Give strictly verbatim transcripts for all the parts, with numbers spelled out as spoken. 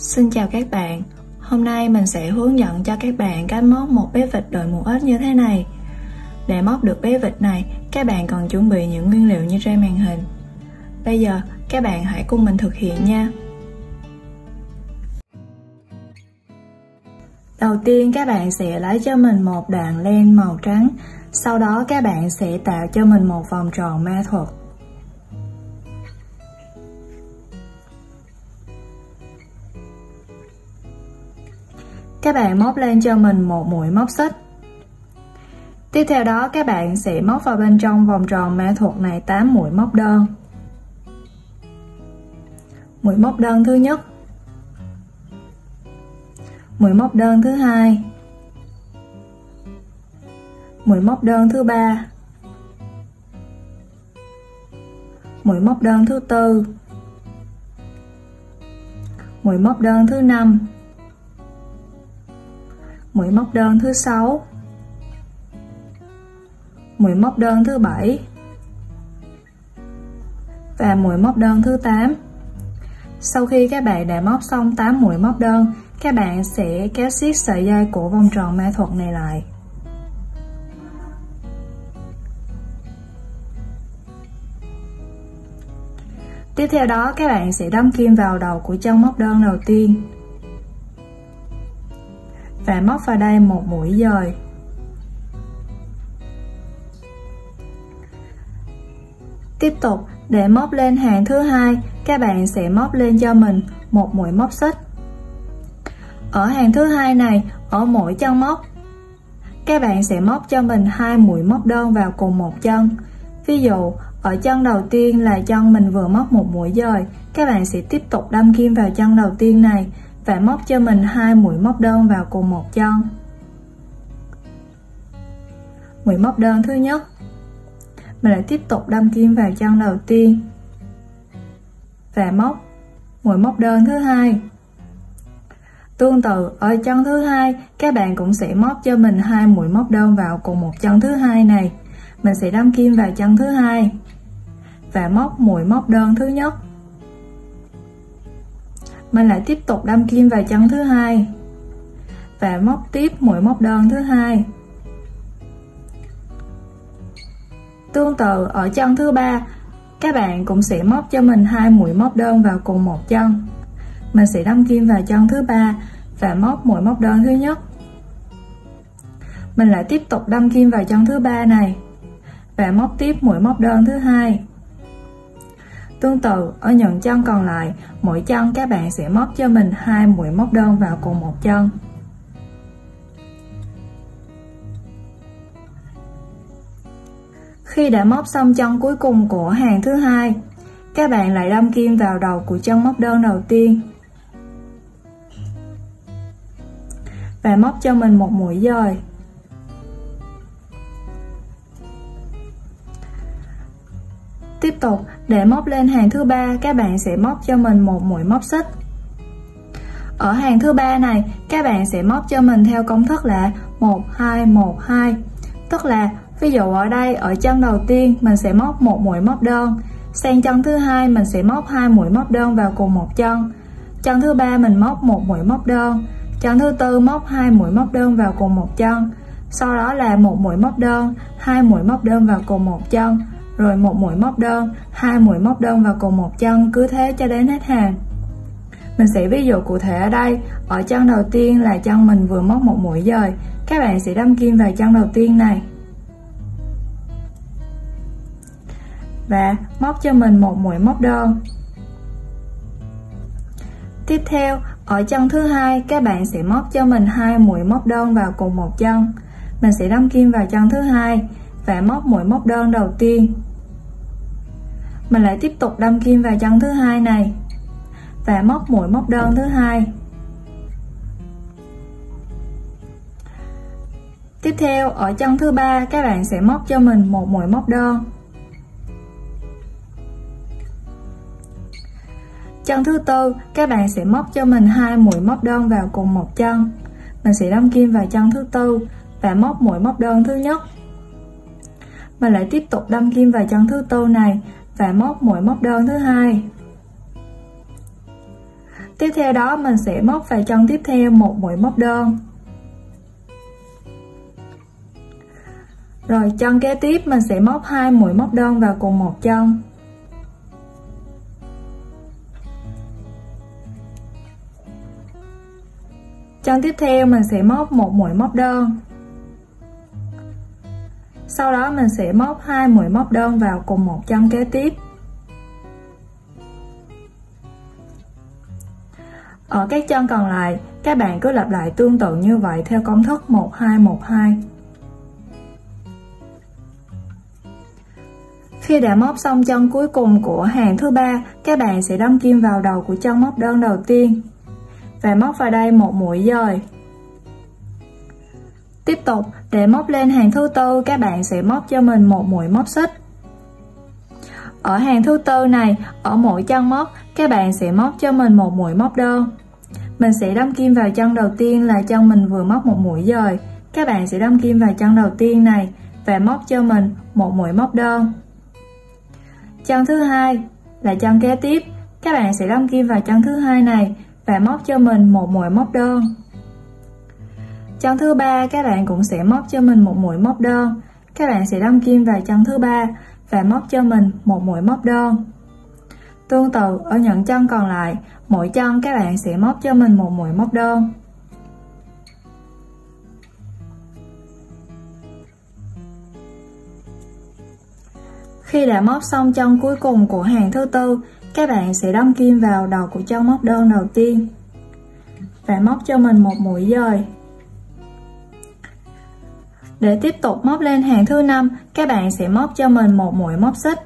Xin chào các bạn, hôm nay mình sẽ hướng dẫn cho các bạn cách móc một bé vịt đội mũ ếch như thế này. Để móc được bé vịt này, các bạn cần chuẩn bị những nguyên liệu như trên màn hình. Bây giờ các bạn hãy cùng mình thực hiện nha. Đầu tiên các bạn sẽ lấy cho mình một đoạn len màu trắng, sau đó các bạn sẽ tạo cho mình một vòng tròn ma thuật. Các bạn móc lên cho mình một mũi móc xích. Tiếp theo đó các bạn sẽ móc vào bên trong vòng tròn ma thuật này tám mũi móc đơn. Mũi móc đơn thứ nhất, mũi móc đơn thứ hai, mũi móc đơn thứ ba, mũi móc đơn thứ tư, mũi móc đơn thứ năm, mũi móc đơn thứ sáu, mũi móc đơn thứ bảy và mũi móc đơn thứ tám. Sau khi các bạn đã móc xong tám mũi móc đơn, các bạn sẽ kéo xiết sợi dây của vòng tròn ma thuật này lại. Tiếp theo đó các bạn sẽ đâm kim vào đầu của chân móc đơn đầu tiên và móc vào đây một mũi dời. Tiếp tục, để móc lên hàng thứ hai, các bạn sẽ móc lên cho mình một mũi móc xích. Ở hàng thứ hai này, ở mỗi chân móc, các bạn sẽ móc cho mình hai mũi móc đơn vào cùng một chân. Ví dụ, ở chân đầu tiên là chân mình vừa móc một mũi dời, các bạn sẽ tiếp tục đâm kim vào chân đầu tiên này và móc cho mình hai mũi móc đơn vào cùng một chân. Mũi móc đơn thứ nhất, mình lại tiếp tục đâm kim vào chân đầu tiên và móc mũi móc đơn thứ hai. Tương tự ở chân thứ hai, các bạn cũng sẽ móc cho mình hai mũi móc đơn vào cùng một chân thứ hai này. Mình sẽ đâm kim vào chân thứ hai và móc mũi móc đơn thứ nhất. Mình lại tiếp tục đâm kim vào chân thứ hai và móc tiếp mũi móc đơn thứ hai. Tương tự ở chân thứ ba, các bạn cũng sẽ móc cho mình hai mũi móc đơn vào cùng một chân. Mình sẽ đâm kim vào chân thứ ba và móc mũi móc đơn thứ nhất. Mình lại tiếp tục đâm kim vào chân thứ ba này và móc tiếp mũi móc đơn thứ hai. Tương tự ở những chân còn lại, mỗi chân các bạn sẽ móc cho mình hai mũi móc đơn vào cùng một chân. Khi đã móc xong chân cuối cùng của hàng thứ hai, các bạn lại đâm kim vào đầu của chân móc đơn đầu tiên và móc cho mình một mũi dời. Tiếp tục, để móc lên hàng thứ ba, các bạn sẽ móc cho mình một mũi móc xích. Ở hàng thứ ba này, các bạn sẽ móc cho mình theo công thức là một hai một hai, tức là ví dụ ở đây, ở chân đầu tiên mình sẽ móc một mũi móc đơn, sang chân thứ hai mình sẽ móc hai mũi móc đơn vào cùng một chân, chân thứ ba mình móc một mũi móc đơn, chân thứ tư móc hai mũi móc đơn vào cùng một chân, sau đó là một mũi móc đơn, hai mũi móc đơn vào cùng một chân, rồi một mũi móc đơn, hai mũi móc đơn vào cùng một chân, cứ thế cho đến hết hàng. Mình sẽ ví dụ cụ thể ở đây, ở chân đầu tiên là chân mình vừa móc một mũi dời, các bạn sẽ đâm kim vào chân đầu tiên này và móc cho mình một mũi móc đơn. Tiếp theo, ở chân thứ hai các bạn sẽ móc cho mình hai mũi móc đơn vào cùng một chân. Mình sẽ đâm kim vào chân thứ hai và móc mũi móc đơn đầu tiên. Mình lại tiếp tục đâm kim vào chân thứ hai này và móc mũi móc đơn thứ hai. Tiếp theo, ở chân thứ ba các bạn sẽ móc cho mình một mũi móc đơn. Chân thứ tư các bạn sẽ móc cho mình hai mũi móc đơn vào cùng một chân. Mình sẽ đâm kim vào chân thứ tư và móc mũi móc đơn thứ nhất. Mình lại tiếp tục đâm kim vào chân thứ tư này và móc mũi móc đơn thứ hai. Tiếp theo đó mình sẽ móc vào chân tiếp theo một mũi móc đơn. Rồi chân kế tiếp mình sẽ móc hai mũi móc đơn vào cùng một chân. Chân tiếp theo mình sẽ móc một mũi móc đơn. Sau đó mình sẽ móc hai mũi móc đơn vào cùng một chân kế tiếp. Ở các chân còn lại, các bạn cứ lặp lại tương tự như vậy theo công thức một hai một hai. Khi đã móc xong chân cuối cùng của hàng thứ ba, các bạn sẽ đâm kim vào đầu của chân móc đơn đầu tiên và móc vào đây một mũi dời. Tiếp tục để móc lên hàng thứ tư, các bạn sẽ móc cho mình một mũi móc xích. Ở hàng thứ tư này, ở mỗi chân móc các bạn sẽ móc cho mình một mũi móc đơn. Mình sẽ đâm kim vào chân đầu tiên là chân mình vừa móc một mũi dời. Các bạn sẽ đâm kim vào chân đầu tiên này và móc cho mình một mũi móc đơn. Chân thứ hai là chân kế tiếp, các bạn sẽ đâm kim vào chân thứ hai này và móc cho mình một mũi móc đơn. Chân thứ ba các bạn cũng sẽ móc cho mình một mũi móc đơn. Các bạn sẽ đâm kim vào chân thứ ba và móc cho mình một mũi móc đơn. Tương tự ở những chân còn lại, mỗi chân các bạn sẽ móc cho mình một mũi móc đơn. Khi đã móc xong chân cuối cùng của hàng thứ tư, các bạn sẽ đâm kim vào đầu của chân móc đơn đầu tiên và móc cho mình một mũi dời. Để tiếp tục móc lên hàng thứ năm, các bạn sẽ móc cho mình một mũi móc xích.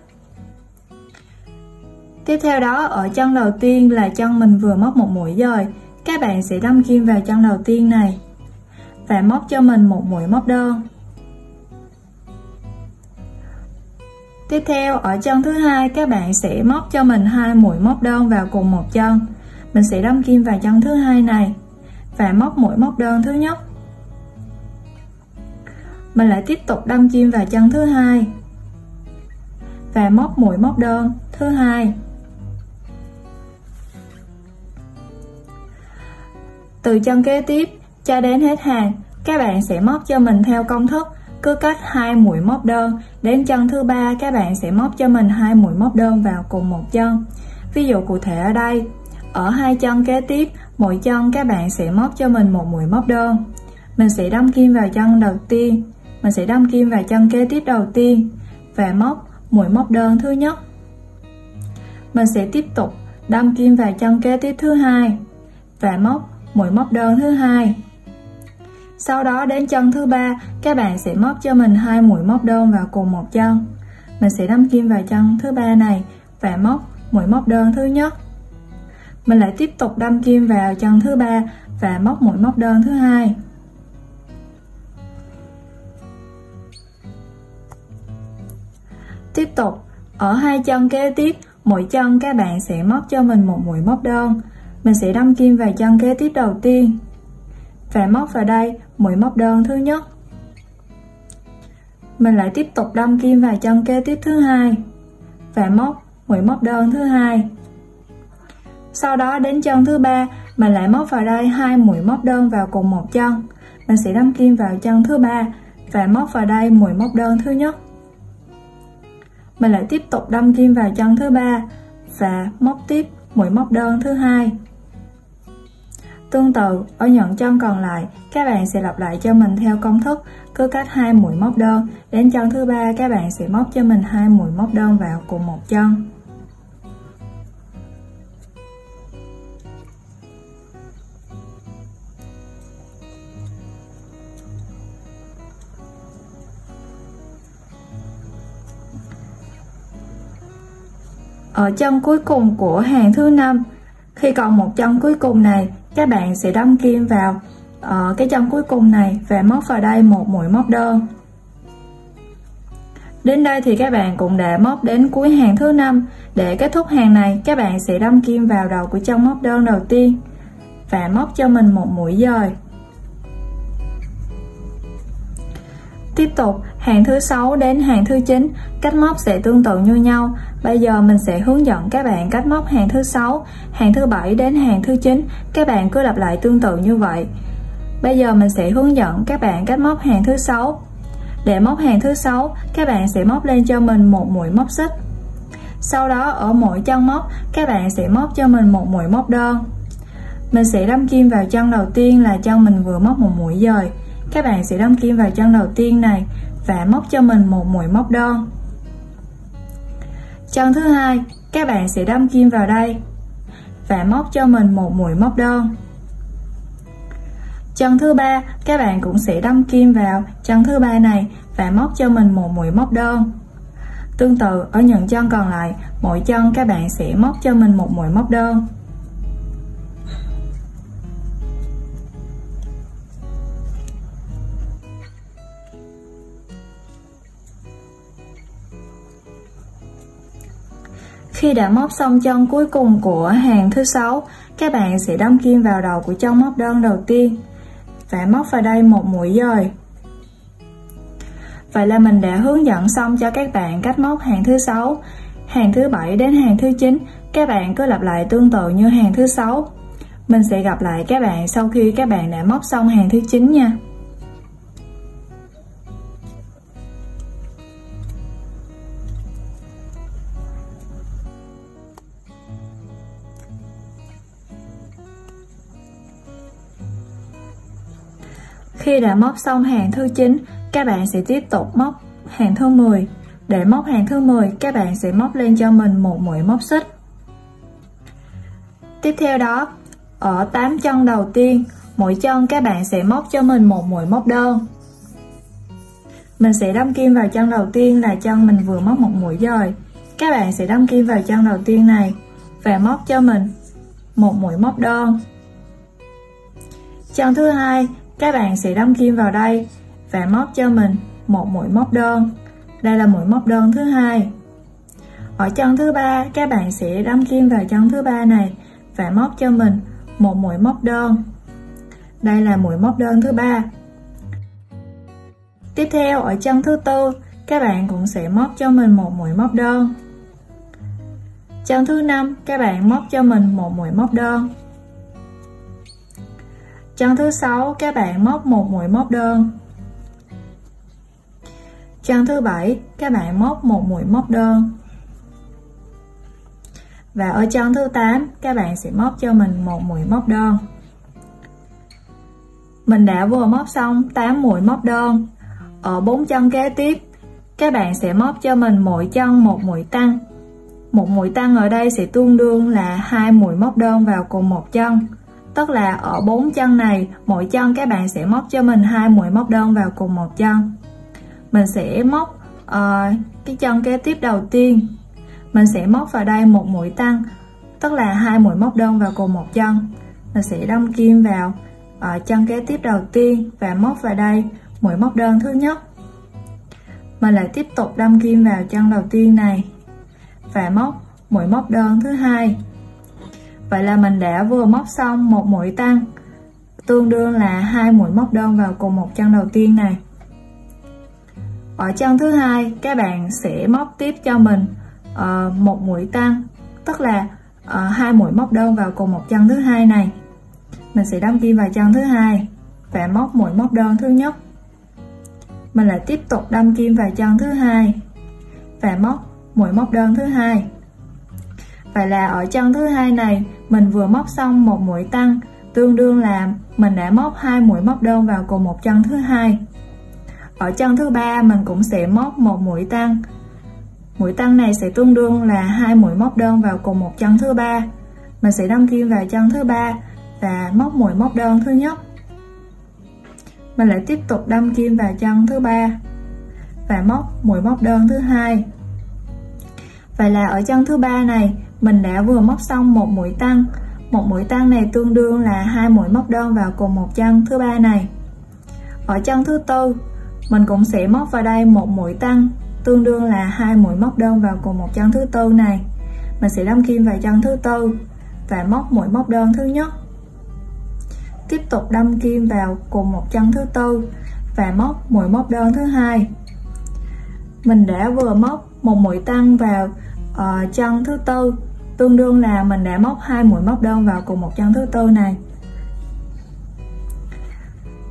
Tiếp theo đó, ở chân đầu tiên là chân mình vừa móc một mũi dời, các bạn sẽ đâm kim vào chân đầu tiên này và móc cho mình một mũi móc đơn. Tiếp theo ở chân thứ hai, các bạn sẽ móc cho mình hai mũi móc đơn vào cùng một chân. Mình sẽ đâm kim vào chân thứ hai này và móc mũi móc đơn thứ nhất. Mình lại tiếp tục đâm kim vào chân thứ hai và móc mũi móc đơn thứ hai. Từ chân kế tiếp cho đến hết hàng, các bạn sẽ móc cho mình theo công thức cứ cách hai mũi móc đơn đến chân thứ ba, các bạn sẽ móc cho mình hai mũi móc đơn vào cùng một chân. Ví dụ cụ thể ở đây, ở hai chân kế tiếp, mỗi chân các bạn sẽ móc cho mình một mũi móc đơn. Mình sẽ đâm kim vào chân đầu tiên, mình sẽ đâm kim vào chân kế tiếp đầu tiên và móc mũi móc đơn thứ nhất. Mình sẽ tiếp tục đâm kim vào chân kế tiếp thứ hai và móc mũi móc đơn thứ hai. Sau đó đến chân thứ ba, các bạn sẽ móc cho mình hai mũi móc đơn vào cùng một chân. Mình sẽ đâm kim vào chân thứ ba này và móc mũi móc đơn thứ nhất. Mình lại tiếp tục đâm kim vào chân thứ ba và móc mũi móc đơn thứ hai. Tiếp tục ở hai chân kế tiếp, mỗi chân các bạn sẽ móc cho mình một mũi móc đơn. Mình sẽ đâm kim vào chân kế tiếp đầu tiên và móc vào đây mũi móc đơn thứ nhất. Mình lại tiếp tục đâm kim vào chân kế tiếp thứ hai và móc mũi móc đơn thứ hai. Sau đó đến chân thứ ba, mình lại móc vào đây hai mũi móc đơn vào cùng một chân. Mình sẽ đâm kim vào chân thứ ba và móc vào đây mũi móc đơn thứ nhất. Mình lại tiếp tục đâm kim vào chân thứ ba và móc tiếp mũi móc đơn thứ hai. Tương tự ở những chân còn lại, các bạn sẽ lặp lại cho mình theo công thức cứ cách hai mũi móc đơn đến chân thứ ba, các bạn sẽ móc cho mình hai mũi móc đơn vào cùng một chân. Ở chân cuối cùng của hàng thứ năm, khi còn một chân cuối cùng này, các bạn sẽ đâm kim vào uh, cái chân cuối cùng này và móc vào đây một mũi móc đơn. Đến đây thì các bạn cũng đã móc đến cuối hàng thứ năm. Để kết thúc hàng này, các bạn sẽ đâm kim vào đầu của chân móc đơn đầu tiên và móc cho mình một mũi dời. Tiếp tục, hàng thứ sáu đến hàng thứ chín, cách móc sẽ tương tự như nhau. Bây giờ mình sẽ hướng dẫn các bạn cách móc hàng thứ sáu, hàng thứ bảy đến hàng thứ chín, các bạn cứ lặp lại tương tự như vậy. Bây giờ mình sẽ hướng dẫn các bạn cách móc hàng thứ sáu. Để móc hàng thứ sáu, các bạn sẽ móc lên cho mình một mũi móc xích. Sau đó ở mỗi chân móc, các bạn sẽ móc cho mình một mũi móc đơn. Mình sẽ đâm kim vào chân đầu tiên là chân mình vừa móc một mũi dời. Các bạn sẽ đâm kim vào chân đầu tiên này và móc cho mình một mũi móc đơn. Chân thứ hai, các bạn sẽ đâm kim vào đây và móc cho mình một mũi móc đơn. Chân thứ ba, các bạn cũng sẽ đâm kim vào chân thứ ba này và móc cho mình một mũi móc đơn. Tương tự ở những chân còn lại, mỗi chân các bạn sẽ móc cho mình một mũi móc đơn. Khi đã móc xong chân cuối cùng của hàng thứ sáu, các bạn sẽ đâm kim vào đầu của chân móc đơn đầu tiên và móc vào đây một mũi dời. Vậy là mình đã hướng dẫn xong cho các bạn cách móc hàng thứ sáu, hàng thứ bảy đến hàng thứ chín, các bạn cứ lặp lại tương tự như hàng thứ sáu. Mình sẽ gặp lại các bạn sau khi các bạn đã móc xong hàng thứ chín nha. Khi đã móc xong hàng thứ chín, các bạn sẽ tiếp tục móc hàng thứ mười. Để móc hàng thứ mười, các bạn sẽ móc lên cho mình một mũi móc xích. Tiếp theo đó, ở tám chân đầu tiên, mỗi chân các bạn sẽ móc cho mình một mũi móc đơn. Mình sẽ đâm kim vào chân đầu tiên là chân mình vừa móc một mũi dời. Các bạn sẽ đâm kim vào chân đầu tiên này và móc cho mình một mũi móc đơn. Chân thứ hai, các bạn sẽ đâm kim vào đây và móc cho mình một mũi móc đơn. Đây là mũi móc đơn thứ hai. Ở chân thứ ba, các bạn sẽ đâm kim vào chân thứ ba này và móc cho mình một mũi móc đơn. Đây là mũi móc đơn thứ ba. Tiếp theo ở chân thứ tư, các bạn cũng sẽ móc cho mình một mũi móc đơn. Chân thứ năm, các bạn móc cho mình một mũi móc đơn. Chân thứ sáu, các bạn móc một mũi móc đơn. Chân thứ bảy, các bạn móc một mũi móc đơn. Và ở chân thứ tám, các bạn sẽ móc cho mình một mũi móc đơn. Mình đã vừa móc xong tám mũi móc đơn. Ở bốn chân kế tiếp, các bạn sẽ móc cho mình mỗi chân một mũi tăng. Một mũi tăng ở đây sẽ tương đương là hai mũi móc đơn vào cùng một chân. Tức là ở bốn chân này, mỗi chân các bạn sẽ móc cho mình hai mũi móc đơn vào cùng một chân. Mình sẽ móc uh, cái chân kế tiếp đầu tiên, mình sẽ móc vào đây một mũi tăng, tức là hai mũi móc đơn vào cùng một chân. Mình sẽ đâm kim vào uh, chân kế tiếp đầu tiên và móc vào đây mũi móc đơn thứ nhất. Mình lại tiếp tục đâm kim vào chân đầu tiên này và móc mũi móc đơn thứ hai. Vậy là mình đã vừa móc xong một mũi tăng, tương đương là hai mũi móc đơn vào cùng một chân đầu tiên này. Ở chân thứ hai, các bạn sẽ móc tiếp cho mình uh, một mũi tăng, tức là uh, hai mũi móc đơn vào cùng một chân thứ hai này. Mình sẽ đâm kim vào chân thứ hai và móc mũi móc đơn thứ nhất. Mình lại tiếp tục đâm kim vào chân thứ hai và móc mũi móc đơn thứ hai. Vậy là ở chân thứ hai này, mình vừa móc xong một mũi tăng, tương đương là mình đã móc hai mũi móc đơn vào cùng một chân thứ hai. Ở chân thứ ba, mình cũng sẽ móc một mũi tăng. Mũi tăng này sẽ tương đương là hai mũi móc đơn vào cùng một chân thứ ba. Mình sẽ đâm kim vào chân thứ ba và móc mũi móc đơn thứ nhất. Mình lại tiếp tục đâm kim vào chân thứ ba và móc mũi móc đơn thứ hai. Vậy là ở chân thứ ba này, mình đã vừa móc xong một mũi tăng. Một mũi tăng này tương đương là hai mũi móc đơn vào cùng một chân thứ ba này. Ở chân thứ tư, mình cũng sẽ móc vào đây một mũi tăng, tương đương là hai mũi móc đơn vào cùng một chân thứ tư này. Mình sẽ đâm kim vào chân thứ tư và móc mũi móc đơn thứ nhất. Tiếp tục đâm kim vào cùng một chân thứ tư và móc mũi móc đơn thứ hai. Mình đã vừa móc một mũi tăng vào uh, chân thứ tư, tương đương là mình đã móc hai mũi móc đơn vào cùng một chân thứ tư này.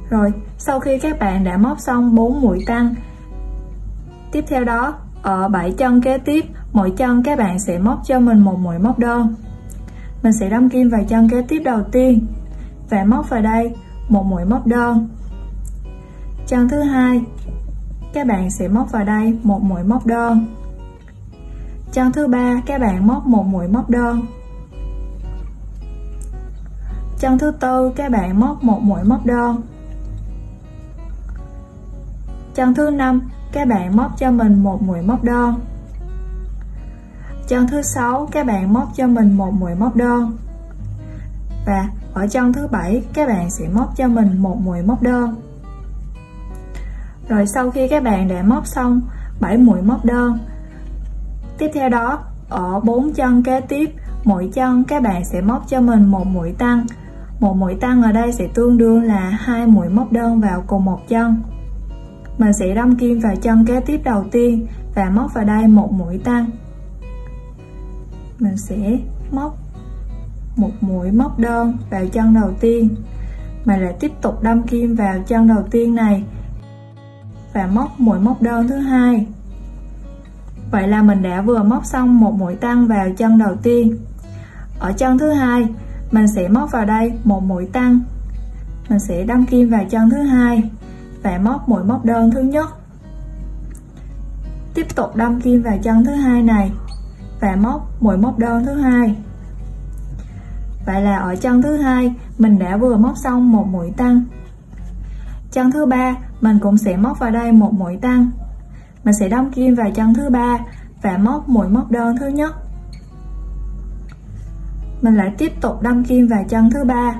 Rồi sau khi các bạn đã móc xong bốn mũi tăng, tiếp theo đó ở bảy chân kế tiếp, mỗi chân các bạn sẽ móc cho mình một mũi móc đơn. Mình sẽ đâm kim vào chân kế tiếp đầu tiên và móc vào đây một mũi móc đơn. Chân thứ hai các bạn sẽ móc vào đây một mũi móc đơn. Chân thứ ba các bạn móc một mũi móc đơn. Chân thứ tư các bạn móc một mũi móc đơn. Chân thứ năm các bạn móc cho mình một mũi móc đơn. Chân thứ sáu các bạn móc cho mình một mũi móc đơn. Và ở chân thứ bảy các bạn sẽ móc cho mình một mũi móc đơn. Rồi sau khi các bạn đã móc xong bảy mũi móc đơn, tiếp theo đó ở bốn chân kế tiếp, mỗi chân các bạn sẽ móc cho mình một mũi tăng. Một mũi tăng ở đây sẽ tương đương là hai mũi móc đơn vào cùng một chân. Mình sẽ đâm kim vào chân kế tiếp đầu tiên và móc vào đây một mũi tăng. Mình sẽ móc một mũi móc đơn vào chân đầu tiên. Mình lại tiếp tục đâm kim vào chân đầu tiên này và móc mũi móc đơn thứ hai. Vậy là mình đã vừa móc xong một mũi tăng vào chân đầu tiên. Ở chân thứ hai mình sẽ móc vào đây một mũi tăng. Mình sẽ đâm kim vào chân thứ hai và móc mũi móc đơn thứ nhất. Tiếp tục đâm kim vào chân thứ hai này và móc mũi móc đơn thứ hai. Vậy là ở chân thứ hai mình đã vừa móc xong một mũi tăng. Chân thứ ba mình cũng sẽ móc vào đây một mũi tăng. Mình sẽ đâm kim vào chân thứ ba và móc mũi móc đơn thứ nhất. Mình lại tiếp tục đâm kim vào chân thứ ba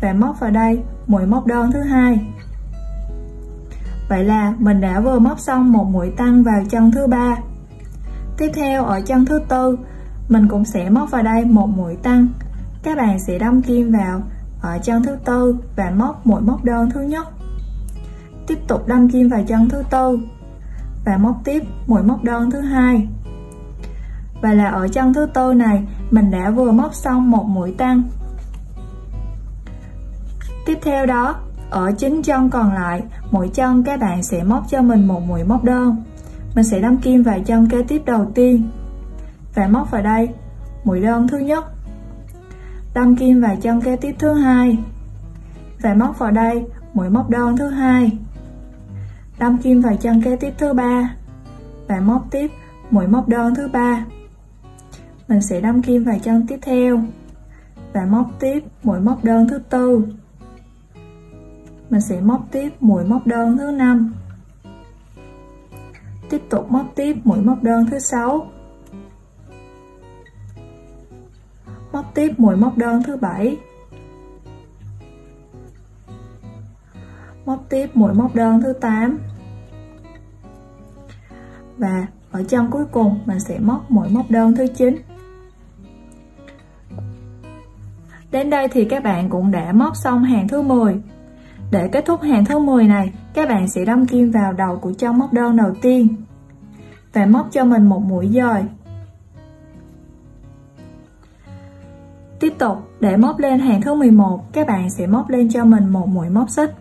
và móc vào đây mũi móc đơn thứ hai. Vậy là mình đã vừa móc xong một mũi tăng vào chân thứ ba. Tiếp theo ở chân thứ tư mình cũng sẽ móc vào đây một mũi tăng. Các bạn sẽ đâm kim vào ở chân thứ tư và móc mũi móc đơn thứ nhất. Tiếp tục đâm kim vào chân thứ tư và móc tiếp mũi móc đơn thứ hai. Và là ở chân thứ tư này mình đã vừa móc xong một mũi tăng. Tiếp theo đó ở chín chân còn lại, mỗi chân các bạn sẽ móc cho mình một mũi móc đơn. Mình sẽ đâm kim vào chân kế tiếp đầu tiên và móc vào đây mũi đơn thứ nhất. Đâm kim vào chân kế tiếp thứ hai và móc vào đây mũi móc đơn thứ hai. Đâm kim vào chân kế tiếp thứ ba và móc tiếp mũi móc đơn thứ ba. Mình sẽ đâm kim vào chân tiếp theo và móc tiếp mũi móc đơn thứ tư. Mình sẽ móc tiếp mũi móc đơn thứ năm. Tiếp tục móc tiếp mũi móc đơn thứ sáu. Móc tiếp mũi móc đơn thứ bảy. Móc tiếp mũi móc đơn thứ tám. Và ở chân cuối cùng mình sẽ móc mũi móc đơn thứ chín. Đến đây thì các bạn cũng đã móc xong hàng thứ mười. Để kết thúc hàng thứ mười này, các bạn sẽ đâm kim vào đầu của chân móc đơn đầu tiên và móc cho mình một mũi dời. Tiếp tục để móc lên hàng thứ mười một, các bạn sẽ móc lên cho mình một mũi móc xích.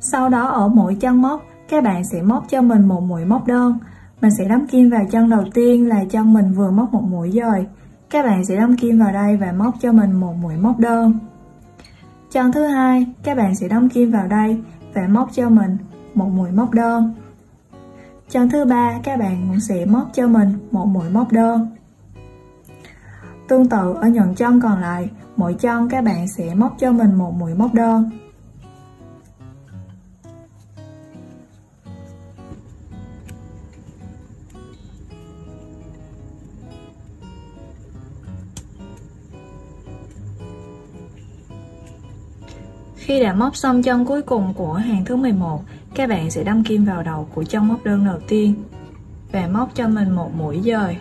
Sau đó ở mỗi chân móc, các bạn sẽ móc cho mình một mũi móc đơn. Mình sẽ đâm kim vào chân đầu tiên là chân mình vừa móc một mũi dời. Các bạn sẽ đâm kim vào đây và móc cho mình một mũi móc đơn. Chân thứ hai các bạn sẽ đâm kim vào đây và móc cho mình một mũi móc đơn. Chân thứ ba các bạn cũng sẽ móc cho mình một mũi móc đơn. Tương tự ở những chân còn lại, mỗi chân các bạn sẽ móc cho mình một mũi móc đơn. Khi đã móc xong chân cuối cùng của hàng thứ mười một, các bạn sẽ đâm kim vào đầu của chân móc đơn đầu tiên và móc cho mình một mũi dời.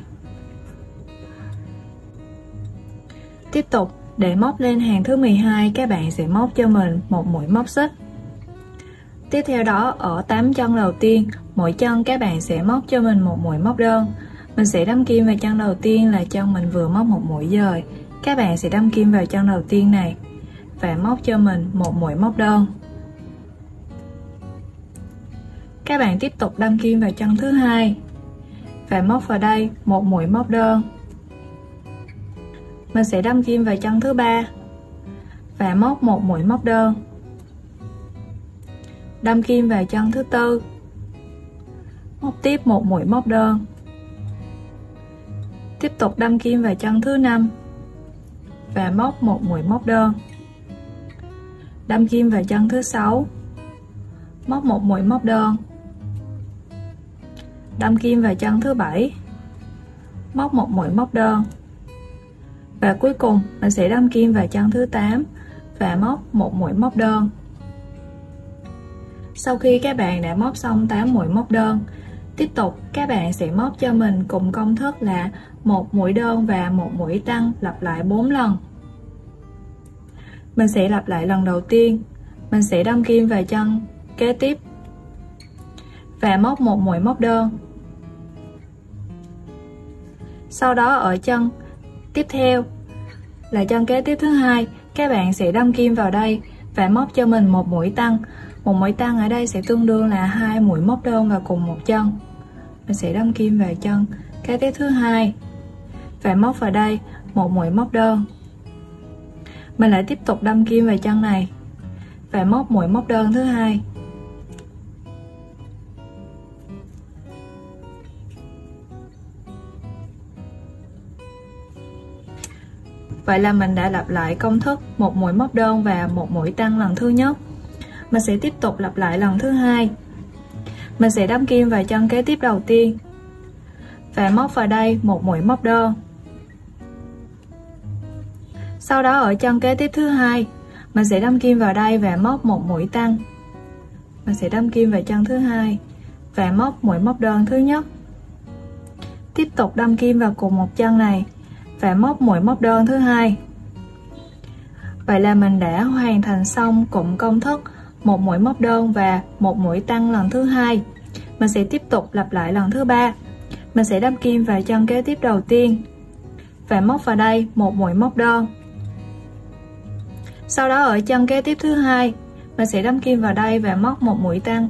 Tiếp tục, để móc lên hàng thứ mười hai, các bạn sẽ móc cho mình một mũi móc xích. Tiếp theo đó, ở tám chân đầu tiên, mỗi chân các bạn sẽ móc cho mình một mũi móc đơn. Mình sẽ đâm kim vào chân đầu tiên là chân mình vừa móc một mũi dời. Các bạn sẽ đâm kim vào chân đầu tiên này và móc cho mình một mũi móc đơn. Các bạn tiếp tục đâm kim vào chân thứ hai và móc vào đây một mũi móc đơn. Mình sẽ đâm kim vào chân thứ ba và móc một mũi móc đơn. Đâm kim vào chân thứ tư, móc tiếp một mũi móc đơn. Tiếp tục đâm kim vào chân thứ năm và móc một mũi móc đơn. Đâm kim vào chân thứ sáu, móc một mũi móc đơn. Đâm kim vào chân thứ bảy, móc một mũi móc đơn. Và cuối cùng mình sẽ đâm kim vào chân thứ tám và móc một mũi móc đơn. Sau khi các bạn đã móc xong tám mũi móc đơn, tiếp tục các bạn sẽ móc cho mình cùng công thức là một mũi đơn và một mũi tăng, lặp lại bốn lần. Mình sẽ lặp lại lần đầu tiên, mình sẽ đâm kim vào chân kế tiếp và móc một mũi móc đơn. Sau đó ở chân tiếp theo là chân kế tiếp thứ hai, các bạn sẽ đâm kim vào đây và móc cho mình một mũi tăng. Một mũi tăng ở đây sẽ tương đương là hai mũi móc đơn vào cùng một chân. Mình sẽ đâm kim vào chân kế tiếp thứ hai và móc vào đây một mũi móc đơn. Mình lại tiếp tục đâm kim vào chân này và móc mũi móc đơn thứ hai. Vậy là mình đã lặp lại công thức một mũi móc đơn và một mũi tăng lần thứ nhất. Mình sẽ tiếp tục lặp lại lần thứ hai. Mình sẽ đâm kim vào chân kế tiếp đầu tiên và móc vào đây một mũi móc đơn. Sau đó ở chân kế tiếp thứ hai, mình sẽ đâm kim vào đây và móc một mũi tăng. Mình sẽ đâm kim vào chân thứ hai và móc mũi móc đơn thứ nhất. Tiếp tục đâm kim vào cùng một chân này và móc mũi móc đơn thứ hai. Vậy là mình đã hoàn thành xong cụm công thức một mũi móc đơn và một mũi tăng lần thứ hai. Mình sẽ tiếp tục lặp lại lần thứ ba. Mình sẽ đâm kim vào chân kế tiếp đầu tiên và móc vào đây một mũi móc đơn. Sau đó ở chân kế tiếp thứ hai, mình sẽ đâm kim vào đây và móc một mũi tăng.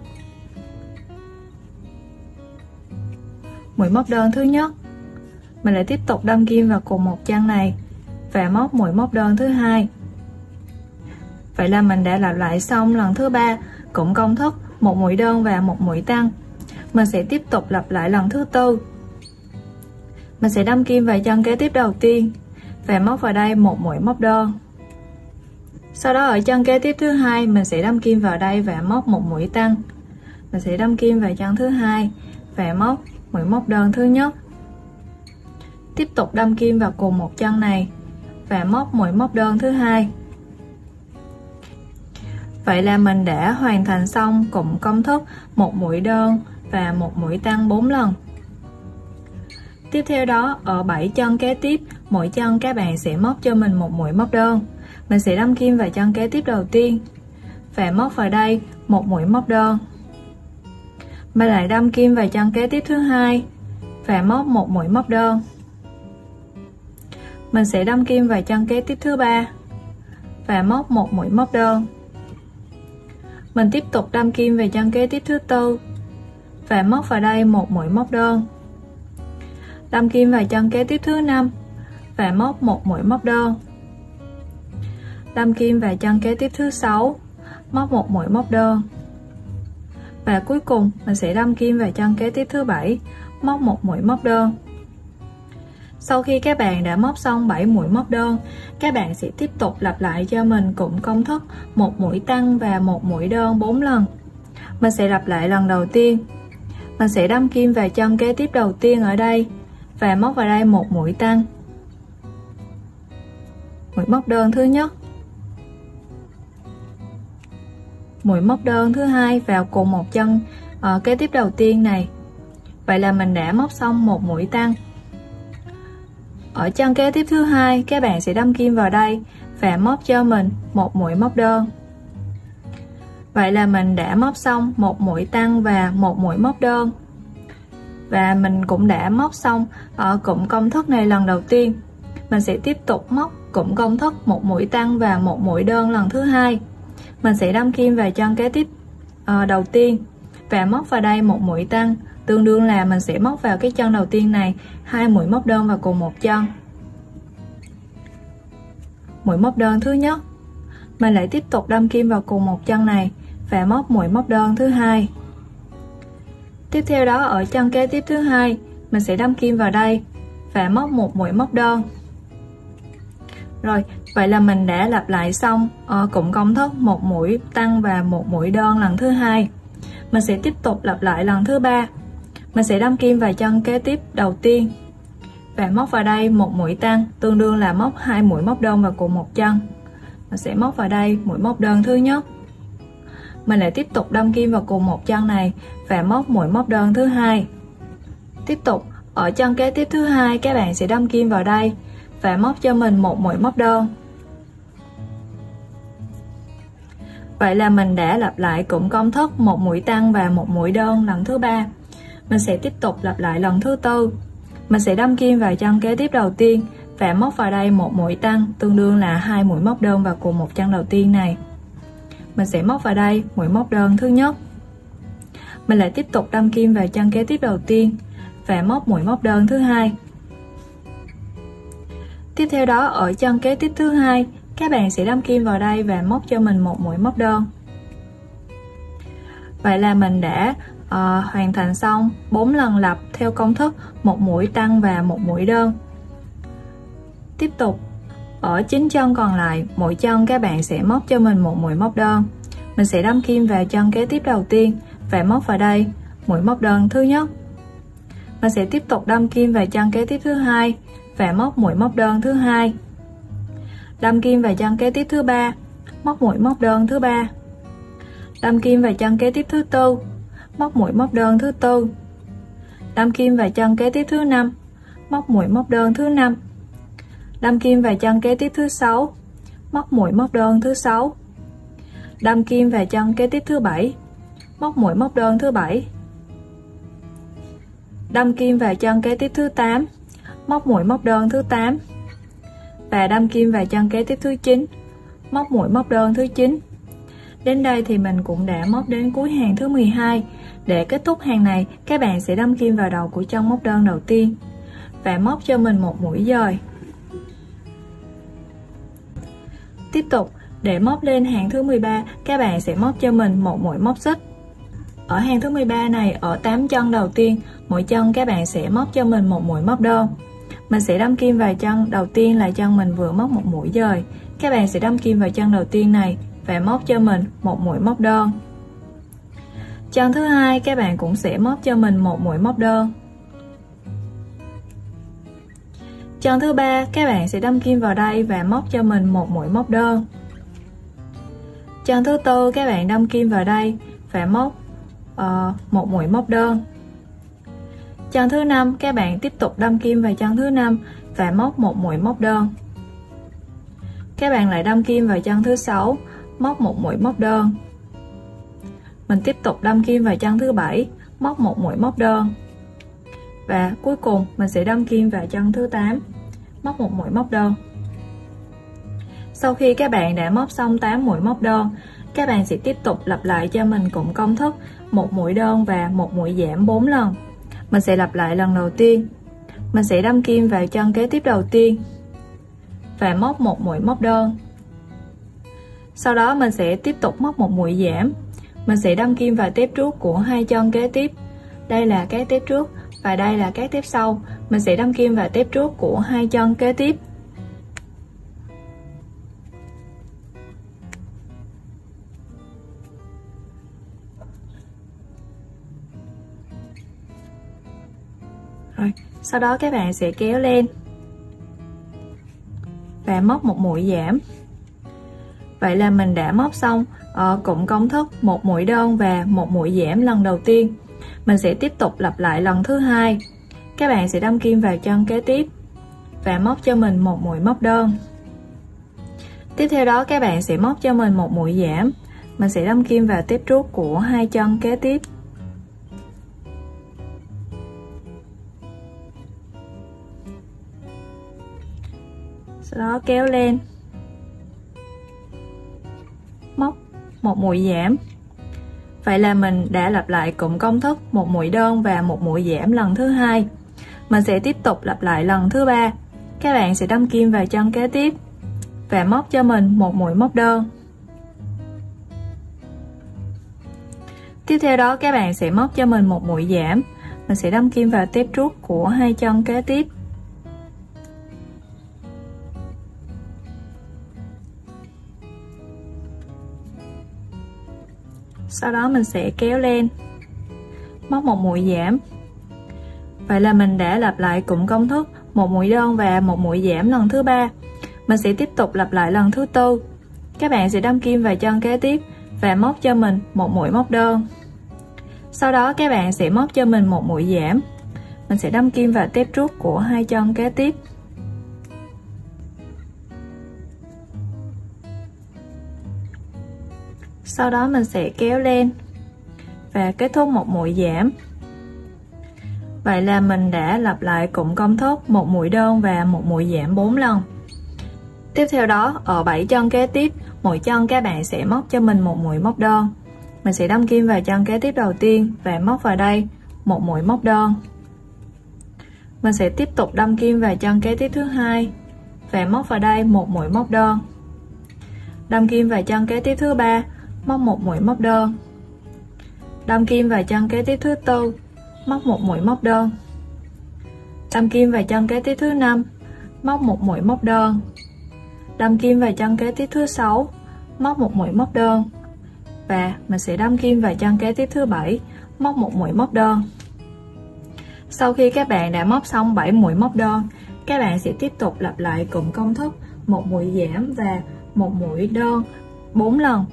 Mũi móc đơn thứ nhất, mình lại tiếp tục đâm kim vào cùng một chân này và móc mũi móc đơn thứ hai. Vậy là mình đã lặp lại xong lần thứ ba, cụm công thức một mũi đơn và một mũi tăng. Mình sẽ tiếp tục lặp lại lần thứ tư. Mình sẽ đâm kim vào chân kế tiếp đầu tiên và móc vào đây một mũi móc đơn. Sau đó ở chân kế tiếp thứ hai, mình sẽ đâm kim vào đây và móc một mũi tăng. Mình sẽ đâm kim vào chân thứ hai và móc mũi móc đơn thứ nhất. Tiếp tục đâm kim vào cùng một chân này và móc mũi móc đơn thứ hai. Vậy là mình đã hoàn thành xong cụm công thức một mũi đơn và một mũi tăng bốn lần. Tiếp theo đó, ở bảy chân kế tiếp, mỗi chân các bạn sẽ móc cho mình một mũi móc đơn. Mình sẽ đâm kim vào chân kế tiếp đầu tiên và móc vào đây một mũi móc đơn. Mình lại đâm kim vào chân kế tiếp thứ hai và móc một mũi móc đơn. Mình sẽ đâm kim vào chân kế tiếp thứ ba và móc một mũi móc đơn. Mình tiếp tục đâm kim vào chân kế tiếp thứ tư và móc vào đây một mũi móc đơn. Đâm kim vào chân kế tiếp thứ năm và móc một mũi móc đơn. Đâm kim vào chân kế tiếp thứ sáu, móc một mũi móc đơn. Và cuối cùng mình sẽ đâm kim vào chân kế tiếp thứ bảy, móc một mũi móc đơn. Sau khi các bạn đã móc xong bảy mũi móc đơn, các bạn sẽ tiếp tục lặp lại cho mình cụm công thức một mũi tăng và một mũi đơn bốn lần. Mình sẽ lặp lại lần đầu tiên. Mình sẽ đâm kim vào chân kế tiếp đầu tiên ở đây và móc vào đây một mũi tăng. Mũi móc đơn thứ nhất. Mũi móc đơn thứ hai vào cùng một chân ở kế tiếp đầu tiên này. Vậy là mình đã móc xong một mũi tăng. Ở chân kế tiếp thứ hai, các bạn sẽ đâm kim vào đây và móc cho mình một mũi móc đơn. Vậy là mình đã móc xong một mũi tăng và một mũi móc đơn, và mình cũng đã móc xong ở cụm công thức này lần đầu tiên. Mình sẽ tiếp tục móc cụm công thức một mũi tăng và một mũi đơn lần thứ hai. Mình sẽ đâm kim vào chân kế tiếp à, đầu tiên và móc vào đây một mũi tăng, tương đương là mình sẽ móc vào cái chân đầu tiên này hai mũi móc đơn vào cùng một chân. Mũi móc đơn thứ nhất, mình lại tiếp tục đâm kim vào cùng một chân này và móc mũi móc đơn thứ hai. Tiếp theo đó, ở chân kế tiếp thứ hai, mình sẽ đâm kim vào đây và móc một mũi móc đơn. Rồi, vậy là mình đã lặp lại xong uh, cụm công thức một mũi tăng và một mũi đơn lần thứ hai. Mình sẽ tiếp tục lặp lại lần thứ ba. Mình sẽ đâm kim vào chân kế tiếp đầu tiên và móc vào đây một mũi tăng, tương đương là móc hai mũi móc đơn vào cùng một chân. Mình sẽ móc vào đây mũi móc đơn thứ nhất. Mình lại tiếp tục đâm kim vào cùng một chân này và móc mũi móc đơn thứ hai. Tiếp tục ở chân kế tiếp thứ hai, các bạn sẽ đâm kim vào đây và móc cho mình một mũi móc đơn. Vậy là mình đã lặp lại cụm công thức một mũi tăng và một mũi đơn lần thứ ba. Mình sẽ tiếp tục lặp lại lần thứ tư. Mình sẽ đâm kim vào chân kế tiếp đầu tiên và móc vào đây một mũi tăng, tương đương là hai mũi móc đơn vào cùng một chân đầu tiên này. Mình sẽ móc vào đây mũi móc đơn thứ nhất. Mình lại tiếp tục đâm kim vào chân kế tiếp đầu tiên và móc mũi móc đơn thứ hai. Tiếp theo đó, ở chân kế tiếp thứ hai, các bạn sẽ đâm kim vào đây và móc cho mình một mũi móc đơn. Vậy là mình đã uh, hoàn thành xong bốn lần lặp theo công thức một mũi tăng và một mũi đơn. Tiếp tục ở chín chân còn lại, mỗi chân các bạn sẽ móc cho mình một mũi móc đơn. Mình sẽ đâm kim vào chân kế tiếp đầu tiên và móc vào đây mũi móc đơn thứ nhất. Mình sẽ tiếp tục đâm kim vào chân kế tiếp thứ hai và móc mũi móc đơn thứ hai. Đâm kim vào chân kế tiếp thứ ba, móc mũi móc đơn thứ ba. Đâm kim vào chân kế tiếp thứ tư, móc mũi móc đơn thứ tư. Đâm kim vào chân kế tiếp thứ năm, móc mũi móc đơn thứ năm. Đâm kim vào chân kế tiếp thứ sáu, móc mũi móc đơn thứ sáu. Đâm kim vào chân kế tiếp thứ bảy, móc mũi móc đơn thứ bảy. Đâm kim vào chân kế tiếp thứ tám, móc mũi móc đơn thứ tám. Và đâm kim vào chân kế tiếp thứ chín, móc mũi móc đơn thứ chín. Đến đây thì mình cũng đã móc đến cuối hàng thứ mười hai. Để kết thúc hàng này, các bạn sẽ đâm kim vào đầu của chân móc đơn đầu tiên và móc cho mình một mũi dời. Tiếp tục, để móc lên hàng thứ mười ba, các bạn sẽ móc cho mình một mũi móc xích. Ở hàng thứ mười ba này, ở tám chân đầu tiên, mỗi chân các bạn sẽ móc cho mình một mũi móc đơn. Mình sẽ đâm kim vào chân đầu tiên là chân mình vừa móc một mũi dời. Các bạn sẽ đâm kim vào chân đầu tiên này và móc cho mình một mũi móc đơn. Chân thứ hai, các bạn cũng sẽ móc cho mình một mũi móc đơn. Chân thứ ba, các bạn sẽ đâm kim vào đây và móc cho mình một mũi móc đơn. Chân thứ tư, các bạn đâm kim vào đây và móc uh, một mũi móc đơn. Chân thứ năm, các bạn tiếp tục đâm kim vào chân thứ năm và móc một mũi móc đơn. Các bạn lại đâm kim vào chân thứ sáu, móc một mũi móc đơn. Mình tiếp tục đâm kim vào chân thứ bảy, móc một mũi móc đơn. Và cuối cùng mình sẽ đâm kim vào chân thứ tám, móc một mũi móc đơn. Sau khi các bạn đã móc xong tám mũi móc đơn, các bạn sẽ tiếp tục lặp lại cho mình cụm công thức một mũi đơn và một mũi giảm bốn lần. Mình sẽ lặp lại lần đầu tiên. Mình sẽ đâm kim vào chân kế tiếp đầu tiên và móc một mũi móc đơn. Sau đó mình sẽ tiếp tục móc một mũi giảm. Mình sẽ đâm kim vào tép trước của hai chân kế tiếp. Đây là cái tép trước và đây là các tép sau. Mình sẽ đâm kim vào tép trước của hai chân kế tiếp. Rồi, sau đó các bạn sẽ kéo lên và móc một mũi giảm. Vậy là mình đã móc xong ở cụm công thức một mũi đơn và một mũi giảm lần đầu tiên. Mình sẽ tiếp tục lặp lại lần thứ hai. Các bạn sẽ đâm kim vào chân kế tiếp và móc cho mình một mũi móc đơn. Tiếp theo đó, các bạn sẽ móc cho mình một mũi giảm Mình sẽ đâm kim vào tiếp trước của hai chân kế tiếp. Sau đó kéo lên, móc một mũi giảm. Vậy là mình đã lặp lại cụm công thức một mũi đơn và một mũi giảm lần thứ hai. Mình sẽ tiếp tục lặp lại lần thứ ba. Các bạn sẽ đâm kim vào chân kế tiếp và móc cho mình một mũi móc đơn. Tiếp theo đó các bạn sẽ móc cho mình một mũi giảm. Mình sẽ đâm kim vào tiếp trước của hai chân kế tiếp. Sau đó mình sẽ kéo lên, móc một mũi giảm. Vậy là mình đã lặp lại cụm công thức một mũi đơn và một mũi giảm lần thứ ba. Mình sẽ tiếp tục lặp lại lần thứ tư. Các bạn sẽ đâm kim vào chân kế tiếp và móc cho mình một mũi móc đơn. Sau đó các bạn sẽ móc cho mình một mũi giảm. Mình sẽ đâm kim vào tiếp trước của hai chân kế tiếp. Sau đó mình sẽ kéo lên và kết thúc một mũi giảm. Vậy là mình đã lặp lại cụm công thức một mũi đơn và một mũi giảm bốn lần. Tiếp theo đó, ở bảy chân kế tiếp, mỗi chân các bạn sẽ móc cho mình một mũi móc đơn. Mình sẽ đâm kim vào chân kế tiếp đầu tiên và móc vào đây một mũi móc đơn. Mình sẽ tiếp tục đâm kim vào chân kế tiếp thứ hai và móc vào đây một mũi móc đơn. Đâm kim vào chân kế tiếp thứ ba, móc một mũi móc đơn. Đâm kim vào chân kế tiếp thứ tư, móc một mũi móc đơn. Đâm kim vào chân kế tiếp thứ năm, móc một mũi móc đơn. Đâm kim vào chân kế tiếp thứ sáu, móc một mũi móc đơn. Và mình sẽ đâm kim vào chân kế tiếp thứ bảy, móc một mũi móc đơn. Sau khi các bạn đã móc xong bảy mũi móc đơn, các bạn sẽ tiếp tục lặp lại cụm công thức một mũi giảm và một mũi đơn bốn lần.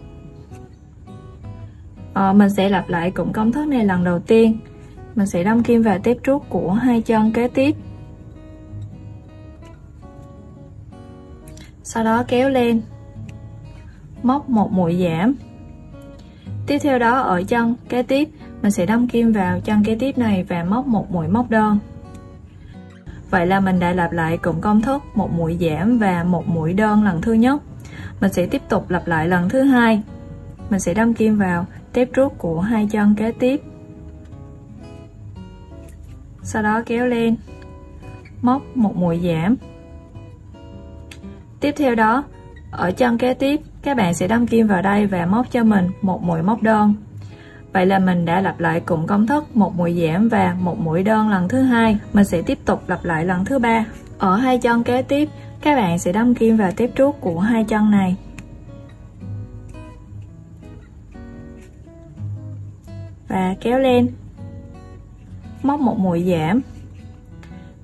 Ờ, mình sẽ lặp lại cụm công thức này lần đầu tiên. Mình sẽ đâm kim vào tiếp trước của hai chân kế tiếp. Sau đó kéo lên, móc một mũi giảm. Tiếp theo đó ở chân kế tiếp, mình sẽ đâm kim vào chân kế tiếp này và móc một mũi móc đơn. Vậy là mình đã lặp lại cụm công thức một mũi giảm và một mũi đơn lần thứ nhất. Mình sẽ tiếp tục lặp lại lần thứ hai. Mình sẽ đâm kim vào tiếp trước của hai chân kế tiếp. Sau đó kéo lên, móc một mũi giảm. Tiếp theo đó, ở chân kế tiếp, các bạn sẽ đâm kim vào đây và móc cho mình một mũi móc đơn. Vậy là mình đã lặp lại cụm công thức một mũi giảm và một mũi đơn lần thứ hai. Mình sẽ tiếp tục lặp lại lần thứ ba. Ở hai chân kế tiếp, các bạn sẽ đâm kim vào tiếp trước của hai chân này. Và kéo lên, móc một mũi giảm.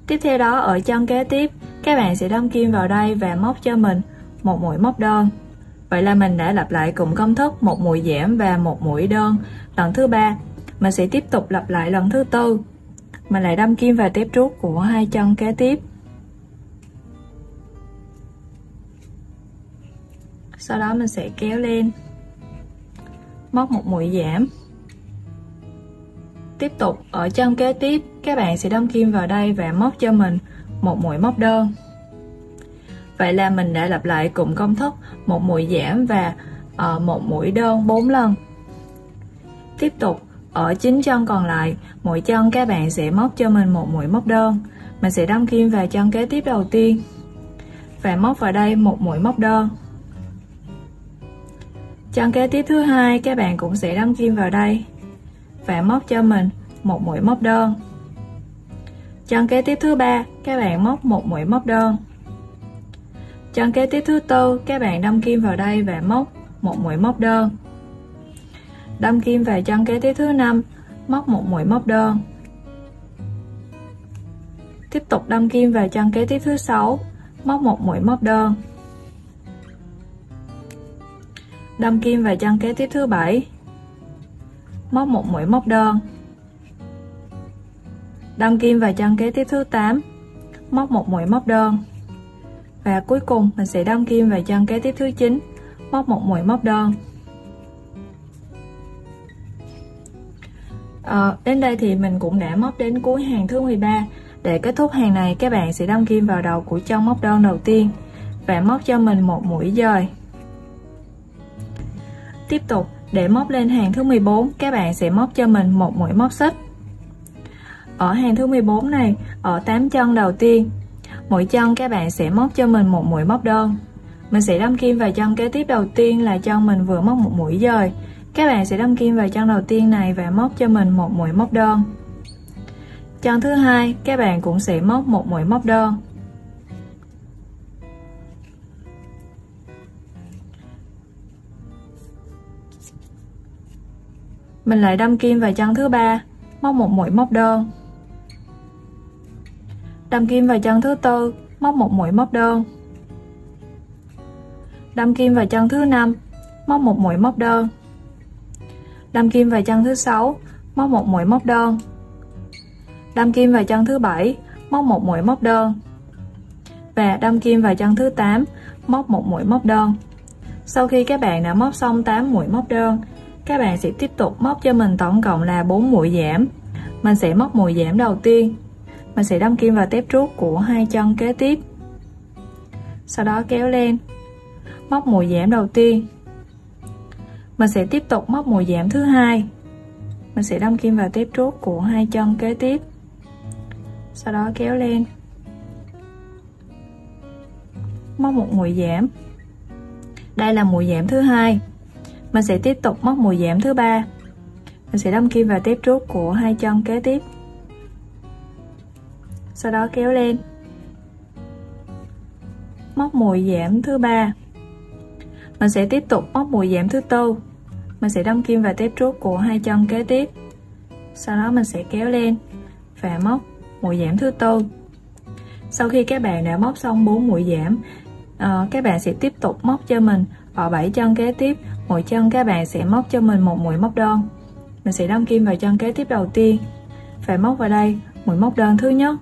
Tiếp theo đó ở chân kế tiếp, các bạn sẽ đâm kim vào đây và móc cho mình một mũi móc đơn. Vậy là mình đã lặp lại cụm công thức một mũi giảm và một mũi đơn lần thứ ba. Mình sẽ tiếp tục lặp lại lần thứ tư. Mình lại đâm kim vào tiếp trước của hai chân kế tiếp. Sau đó mình sẽ kéo lên, móc một mũi giảm. Tiếp tục ở chân kế tiếp, các bạn sẽ đâm kim vào đây và móc cho mình một mũi móc đơn. Vậy là mình đã lặp lại cụm công thức một mũi giảm và uh, một mũi đơn bốn lần. Tiếp tục ở chín chân còn lại, mỗi chân các bạn sẽ móc cho mình một mũi móc đơn. Mình sẽ đâm kim vào chân kế tiếp đầu tiên và móc vào đây một mũi móc đơn. Chân kế tiếp thứ hai, các bạn cũng sẽ đâm kim vào đây và móc cho mình một mũi móc đơn. Chân kế tiếp thứ ba, các bạn móc một mũi móc đơn. Chân kế tiếp thứ tư, các bạn đâm kim vào đây và móc một mũi móc đơn. Đâm kim vào chân kế tiếp thứ năm, móc một mũi móc đơn. Tiếp tục đâm kim vào chân kế tiếp thứ sáu, móc một mũi móc đơn. Đâm kim vào chân kế tiếp thứ bảy, móc một mũi móc đơn. Đâm kim vào chân kế tiếp thứ tám, móc một mũi móc đơn. Và cuối cùng mình sẽ đâm kim vào chân kế tiếp thứ chín, móc một mũi móc đơn. À, đến đây thì mình cũng đã móc đến cuối hàng thứ mười ba. Để kết thúc hàng này, các bạn sẽ đâm kim vào đầu của chân móc đơn đầu tiên và móc cho mình một mũi dời. Tiếp tục, để móc lên hàng thứ mười bốn, các bạn sẽ móc cho mình một mũi móc xích. Ở hàng thứ mười bốn này, ở tám chân đầu tiên, mỗi chân các bạn sẽ móc cho mình một mũi móc đơn. Mình sẽ đâm kim vào chân kế tiếp đầu tiên là chân mình vừa móc một mũi dời. Các bạn sẽ đâm kim vào chân đầu tiên này và móc cho mình một mũi móc đơn. Chân thứ hai, các bạn cũng sẽ móc một mũi móc đơn. Mình lại đâm kim vào chân thứ ba, móc một mũi móc đơn. Đâm kim vào chân thứ tư, móc một mũi móc đơn. Đâm kim vào chân thứ năm, móc một mũi móc đơn. Đâm kim vào chân thứ sáu, móc một mũi móc đơn. Đâm kim vào chân thứ bảy, móc một mũi móc đơn. Và đâm kim vào chân thứ tám, móc một mũi móc đơn. Sau khi các bạn đã móc xong tám mũi móc đơn, các bạn sẽ tiếp tục móc cho mình tổng cộng là bốn mũi giảm. Mình sẽ móc mũi giảm đầu tiên. Mình sẽ đâm kim vào tép rút của hai chân kế tiếp. Sau đó kéo lên, móc mũi giảm đầu tiên. Mình sẽ tiếp tục móc mũi giảm thứ hai. Mình sẽ đâm kim vào tép rút của hai chân kế tiếp. Sau đó kéo lên, móc một mũi giảm. Đây là mũi giảm thứ hai. Mình sẽ tiếp tục móc mũi giảm thứ ba. Mình sẽ đâm kim vào tép rút của hai chân kế tiếp. Sau đó kéo lên, móc mũi giảm thứ ba. Mình sẽ tiếp tục móc mũi giảm thứ tư. Mình sẽ đâm kim vào tép rút của hai chân kế tiếp. Sau đó mình sẽ kéo lên và móc mũi giảm thứ tư. Sau khi các bạn đã móc xong bốn mũi giảm, các bạn sẽ tiếp tục móc cho mình ở bảy chân kế tiếp. Mỗi chân các bạn sẽ móc cho mình một mũi móc đơn. Mình sẽ đâm kim vào chân kế tiếp đầu tiên và móc vào đây mũi móc đơn thứ nhất.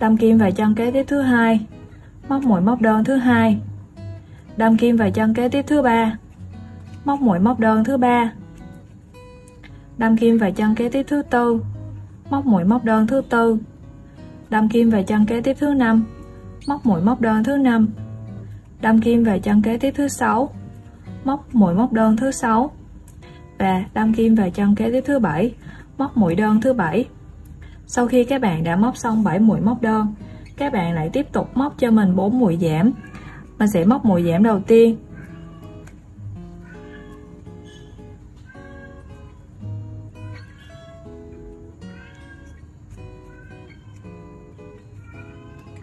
Đâm kim vào chân kế tiếp thứ hai, móc mũi móc đơn thứ hai. Đâm kim vào chân kế tiếp thứ ba, móc mũi móc đơn thứ ba. Đâm kim vào chân kế tiếp thứ tư, móc mũi móc đơn thứ tư. Đâm kim vào chân kế tiếp thứ năm, móc mũi móc đơn thứ năm. Đâm kim vào chân kế tiếp thứ sáu, móc mũi móc đơn thứ sáu. Và đâm kim vào chân kế tiếp thứ bảy, móc mũi đơn thứ bảy. Sau khi các bạn đã móc xong bảy mũi móc đơn, các bạn lại tiếp tục móc cho mình bốn mũi giảm. Mình sẽ móc mũi giảm đầu tiên.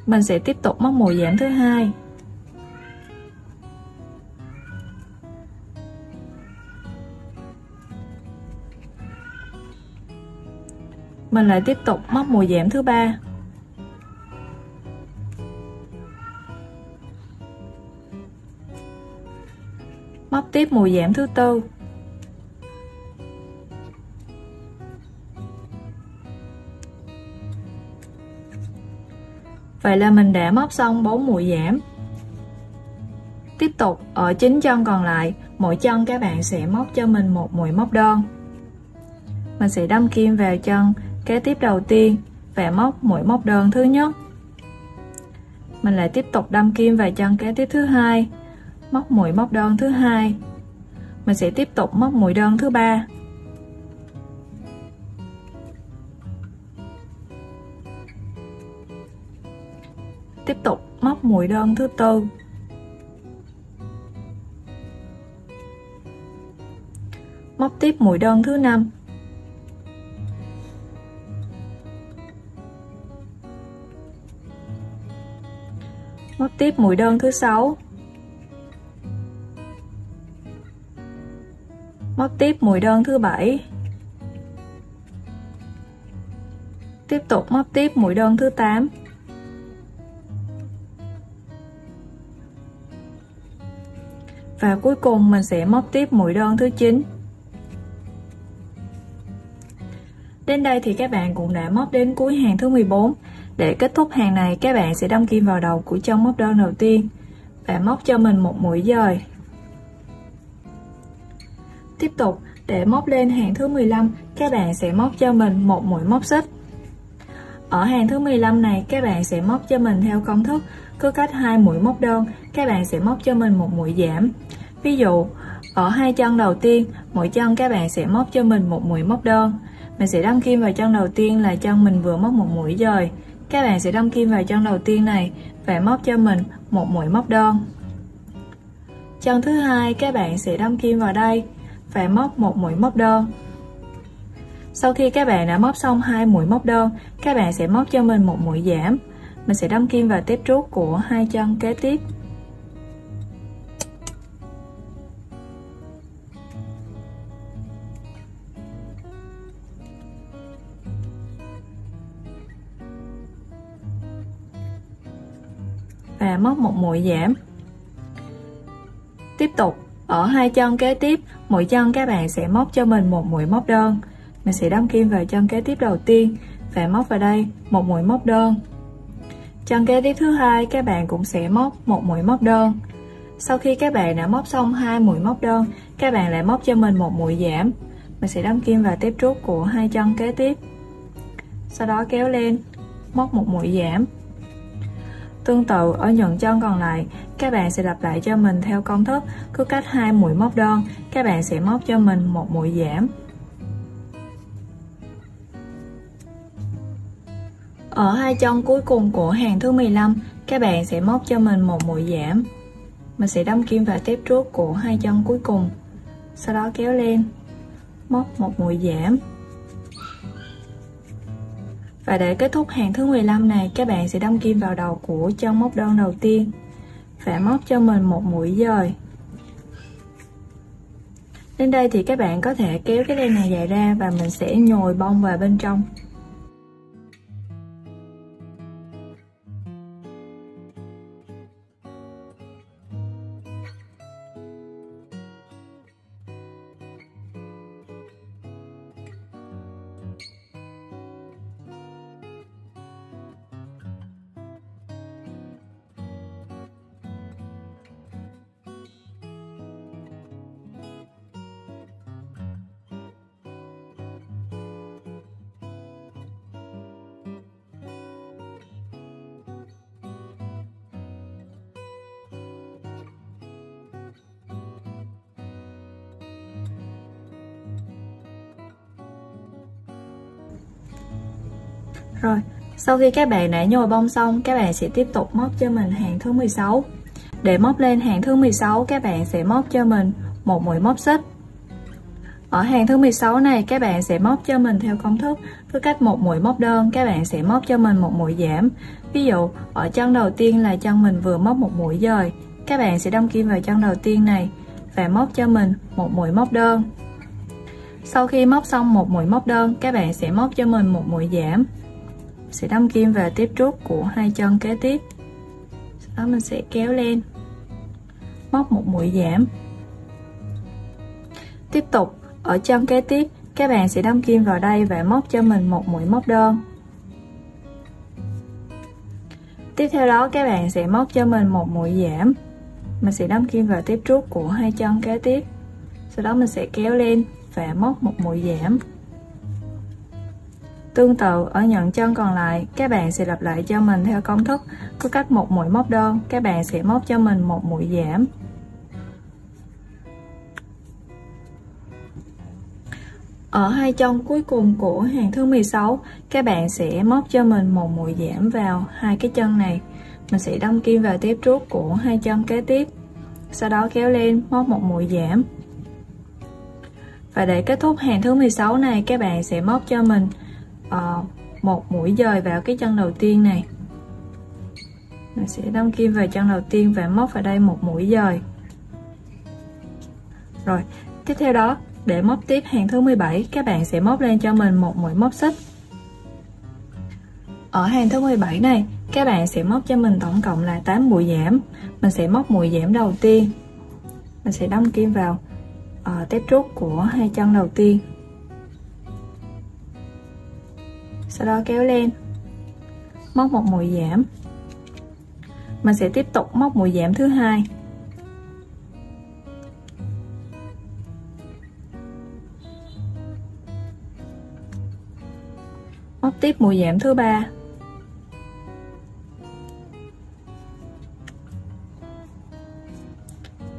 Mình sẽ tiếp tục móc mũi giảm thứ hai. Mình lại tiếp tục móc mũi giảm thứ ba. Móc tiếp mũi giảm thứ tư. Vậy là mình đã móc xong bốn mũi giảm. Tiếp tục ở chín chân còn lại, mỗi chân các bạn sẽ móc cho mình một mũi móc đơn. Mình sẽ đâm kim vào chân kế tiếp đầu tiên và móc mũi móc đơn thứ nhất. Mình lại tiếp tục đâm kim vào chân kế tiếp thứ hai, móc mũi móc đơn thứ hai. Mình sẽ tiếp tục móc mũi đơn thứ ba. Tiếp tục móc mũi đơn thứ tư. Móc tiếp mũi đơn thứ năm. Móc tiếp mũi đơn thứ sáu. Móc tiếp mũi đơn thứ bảy. Tiếp tục móc tiếp mũi đơn thứ tám. Và cuối cùng mình sẽ móc tiếp mũi đơn thứ chín. Đến đây thì các bạn cũng đã móc đến cuối hàng thứ mười bốn. Để kết thúc hàng này, các bạn sẽ đâm kim vào đầu của chân móc đơn đầu tiên và móc cho mình một mũi dời. Tiếp tục, Để móc lên hàng thứ mười lăm, các bạn sẽ móc cho mình một mũi móc xích. Ở hàng thứ mười lăm này, các bạn sẽ móc cho mình theo công thức cứ cách hai mũi móc đơn, các bạn sẽ móc cho mình một mũi giảm. Ví dụ, ở hai chân đầu tiên, mỗi chân các bạn sẽ móc cho mình một mũi móc đơn. Mình sẽ đâm kim vào chân đầu tiên là chân mình vừa móc một mũi dời. Các bạn sẽ đâm kim vào chân đầu tiên này và móc cho mình một mũi móc đơn. Chân thứ hai các bạn sẽ đâm kim vào đây và móc một mũi móc đơn. Sau khi các bạn đã móc xong hai mũi móc đơn, các bạn sẽ móc cho mình một mũi giảm. Mình sẽ đâm kim vào tép rút của hai chân kế tiếp. Và móc một mũi giảm. Tiếp tục, ở hai chân kế tiếp, mỗi chân các bạn sẽ móc cho mình một mũi móc đơn. Mình sẽ đâm kim vào chân kế tiếp đầu tiên và móc vào đây một mũi móc đơn. Chân kế tiếp thứ hai các bạn cũng sẽ móc một mũi móc đơn. Sau khi các bạn đã móc xong hai mũi móc đơn, các bạn lại móc cho mình một mũi giảm. Mình sẽ đâm kim vào tép rút của hai chân kế tiếp. Sau đó kéo lên, móc một mũi giảm. Tương tự ở những chân còn lại, các bạn sẽ lặp lại cho mình theo công thức cứ cách hai mũi móc đơn, các bạn sẽ móc cho mình một mũi giảm. Ở hai chân cuối cùng của hàng thứ mười lăm, các bạn sẽ móc cho mình một mũi giảm. Mình sẽ đâm kim vào tép trước của hai chân cuối cùng. Sau đó kéo lên, móc một mũi giảm. Và để kết thúc hàng thứ mười lăm này, các bạn sẽ đâm kim vào đầu của chân móc đơn đầu tiên và móc cho mình một mũi dời. Đến đây thì các bạn có thể kéo cái dây này dài ra và mình sẽ nhồi bông vào bên trong. Rồi, sau khi các bạn đã nhồi bông xong, các bạn sẽ tiếp tục móc cho mình hàng thứ mười sáu. Để móc lên hàng thứ mười sáu, các bạn sẽ móc cho mình một mũi móc xích. Ở hàng thứ mười sáu này, các bạn sẽ móc cho mình theo công thức cứ cách một mũi móc đơn, các bạn sẽ móc cho mình một mũi giảm. Ví dụ, ở chân đầu tiên là chân mình vừa móc một mũi dời, các bạn sẽ đâm kim vào chân đầu tiên này và móc cho mình một mũi móc đơn. Sau khi móc xong một mũi móc đơn, các bạn sẽ móc cho mình một mũi giảm. Sẽ đâm kim vào tiếp rút của hai chân kế tiếp. Sau đó mình sẽ kéo lên, móc một mũi giảm. Tiếp tục, ở chân kế tiếp, các bạn sẽ đâm kim vào đây và móc cho mình một mũi móc đơn. Tiếp theo đó các bạn sẽ móc cho mình một mũi giảm. Mình sẽ đâm kim vào tiếp rút của hai chân kế tiếp. Sau đó mình sẽ kéo lên và móc một mũi giảm. Tương tự ở những chân còn lại, các bạn sẽ lặp lại cho mình theo công thức cứ cách một mũi móc đơn, các bạn sẽ móc cho mình một mũi giảm. Ở hai chân cuối cùng của hàng thứ mười sáu, các bạn sẽ móc cho mình một mũi giảm vào hai cái chân này. Mình sẽ đâm kim vào tiếp rút của hai chân kế tiếp. Sau đó kéo lên, móc một mũi giảm. Và để kết thúc hàng thứ mười sáu này, các bạn sẽ móc cho mình Ờ, một mũi dời vào cái chân đầu tiên này. Mình sẽ đâm kim vào chân đầu tiên và móc vào đây một mũi dời. Rồi, tiếp theo đó, để móc tiếp hàng thứ mười bảy, các bạn sẽ móc lên cho mình một mũi móc xích. Ở hàng thứ mười bảy này, các bạn sẽ móc cho mình tổng cộng là tám mũi giảm. Mình sẽ móc mũi giảm đầu tiên. Mình sẽ đâm kim vào uh, tép rút của hai chân đầu tiên. Sau đó kéo lên, móc một mũi giảm. Mình sẽ tiếp tục móc mũi giảm thứ hai. móc tiếp mũi giảm thứ ba.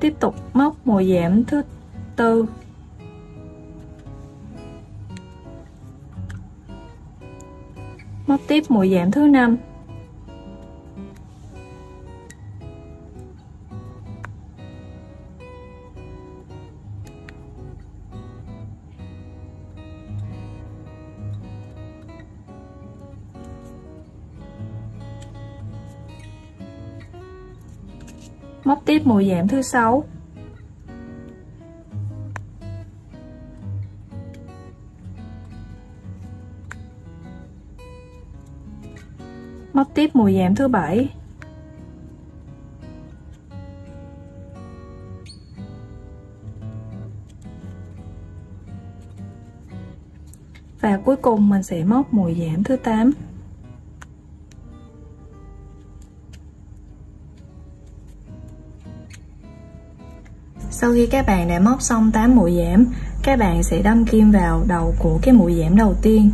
Tiếp tục móc mũi giảm thứ tư. Móc tiếp mũi giảm thứ năm. Móc tiếp mũi giảm thứ sáu. Móc tiếp mũi giảm thứ bảy. Và cuối cùng mình sẽ móc mũi giảm thứ tám. Sau khi các bạn đã móc xong tám mũi giảm, các bạn sẽ đâm kim vào đầu của cái mũi giảm đầu tiên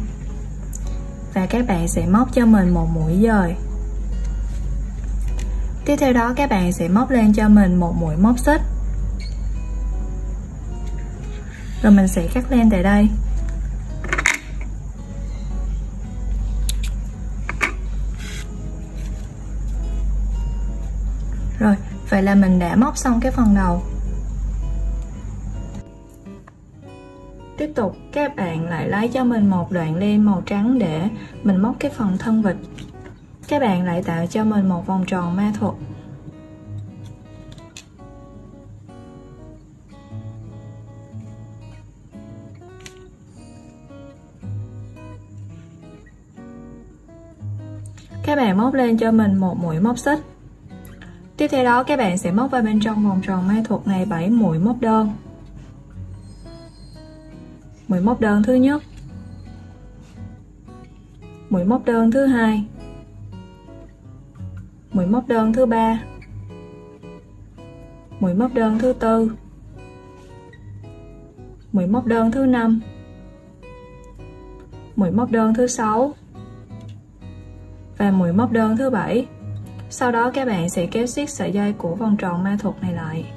và các bạn sẽ móc cho mình một mũi dời. Tiếp theo đó các bạn sẽ móc lên cho mình một mũi móc xích. Rồi mình sẽ cắt len tại đây. Rồi, vậy là mình đã móc xong cái phần đầu. Tiếp tục các bạn lại lấy cho mình một đoạn len màu trắng để mình móc cái phần thân vịt. Các bạn lại tạo cho mình một vòng tròn ma thuật. Các bạn móc lên cho mình một mũi móc xích. Tiếp theo đó các bạn sẽ móc vào bên trong vòng tròn ma thuật này bảy mũi móc đơn. Mũi móc đơn thứ nhất, mũi móc đơn thứ hai, mũi móc đơn thứ ba, mũi móc đơn thứ tư, mũi móc đơn thứ năm, mũi móc đơn thứ sáu và mũi móc đơn thứ bảy. Sau đó các bạn sẽ kéo xiết sợi dây của vòng tròn ma thuật này lại.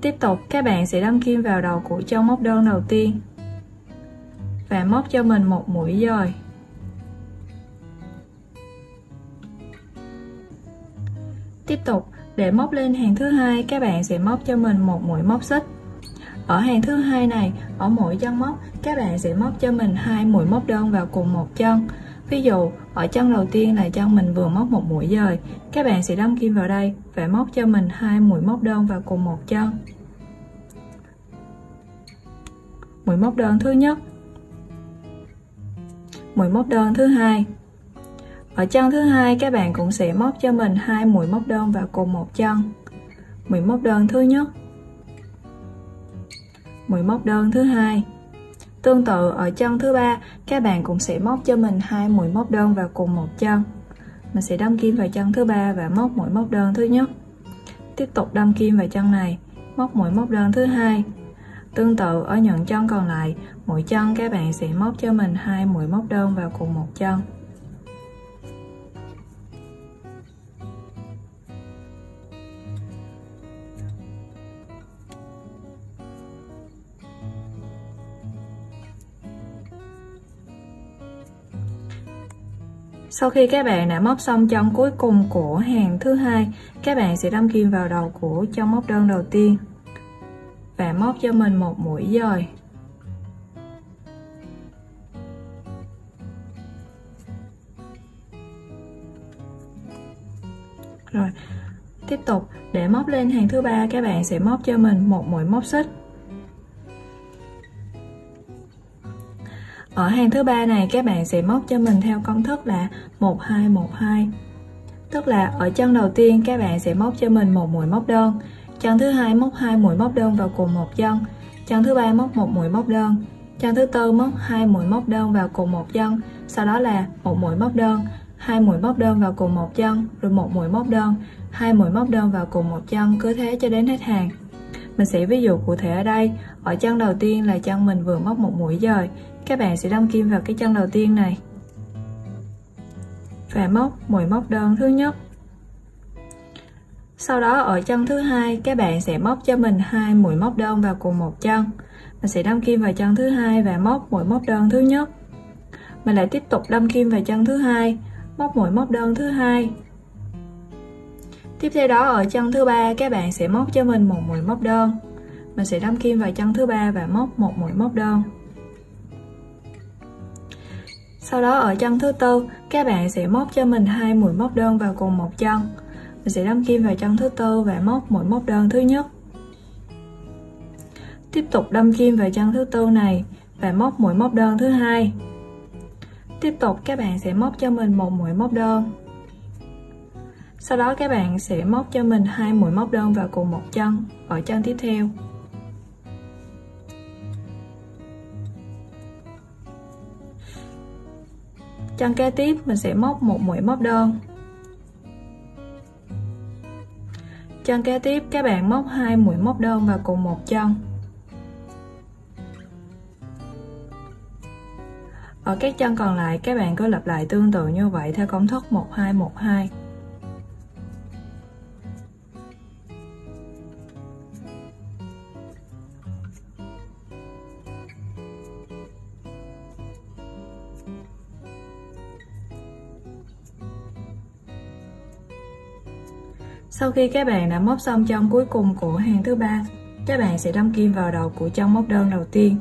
Tiếp tục các bạn sẽ đâm kim vào đầu của chân móc đơn đầu tiên và móc cho mình một mũi dời. Tiếp tục để móc lên hàng thứ hai các bạn sẽ móc cho mình một mũi móc xích. Ở hàng thứ hai này, ở mỗi chân móc các bạn sẽ móc cho mình hai mũi móc đơn vào cùng một chân. Ví dụ ở chân đầu tiên là chân mình vừa móc một mũi dời, các bạn sẽ đâm kim vào đây và móc cho mình hai mũi móc đơn vào cùng một chân. Mũi móc đơn thứ nhất, mũi móc đơn thứ hai. Ở chân thứ hai các bạn cũng sẽ móc cho mình hai mũi móc đơn vào cùng một chân. Mũi móc đơn thứ nhất, mũi móc đơn thứ hai. Tương tự ở chân thứ ba các bạn cũng sẽ móc cho mình hai mũi móc đơn vào cùng một chân. Mình sẽ đâm kim vào chân thứ ba và móc mũi móc đơn thứ nhất. Tiếp tục đâm kim vào chân này, móc mũi móc đơn thứ hai. Tương tự ở những chân còn lại, mỗi chân các bạn sẽ móc cho mình hai mũi móc đơn vào cùng một chân. Sau khi các bạn đã móc xong chân cuối cùng của hàng thứ hai, các bạn sẽ đâm kim vào đầu của chân móc đơn đầu tiên và móc cho mình một mũi dời. Rồi, tiếp tục để móc lên hàng thứ ba các bạn sẽ móc cho mình một mũi móc xích. Ở hàng thứ ba này các bạn sẽ móc cho mình theo công thức là một hai một hai. Tức là ở chân đầu tiên các bạn sẽ móc cho mình một mũi móc đơn, chân thứ hai móc hai mũi móc đơn vào cùng một chân, chân thứ ba móc một mũi móc đơn, chân thứ tư móc hai mũi móc đơn vào cùng một chân, sau đó là một mũi móc đơn, hai mũi móc đơn vào cùng một chân, rồi một mũi móc đơn, hai mũi móc đơn vào cùng một chân, cứ thế cho đến hết hàng. Mình sẽ ví dụ cụ thể ở đây. Ở chân đầu tiên là chân mình vừa móc một mũi dời, các bạn sẽ đâm kim vào cái chân đầu tiên này và móc mũi móc đơn thứ nhất. Sau đó ở chân thứ hai, các bạn sẽ móc cho mình hai mũi móc đơn vào cùng một chân. Mình sẽ đâm kim vào chân thứ hai và móc mũi móc đơn thứ nhất. Mình lại tiếp tục đâm kim vào chân thứ hai, móc mũi móc đơn thứ hai. Tiếp theo đó ở chân thứ ba, các bạn sẽ móc cho mình một mũi móc đơn. Mình sẽ đâm kim vào chân thứ ba và móc một mũi móc đơn. Sau đó ở chân thứ tư, các bạn sẽ móc cho mình hai mũi móc đơn vào cùng một chân. Mình sẽ đâm kim vào chân thứ tư và móc mũi móc đơn thứ nhất. Tiếp tục đâm kim vào chân thứ tư này và móc mũi móc đơn thứ hai. Tiếp tục các bạn sẽ móc cho mình một mũi móc đơn. Sau đó các bạn sẽ móc cho mình hai mũi móc đơn vào cùng một chân ở chân tiếp theo. Chân kế tiếp mình sẽ móc một mũi móc đơn. Chân kế tiếp các bạn móc hai mũi móc đơn vào cùng một chân. Ở các chân còn lại các bạn cứ lặp lại tương tự như vậy theo công thức một hai một hai. Sau khi các bạn đã móc xong chân cuối cùng của hàng thứ ba, các bạn sẽ đâm kim vào đầu của chân móc đơn đầu tiên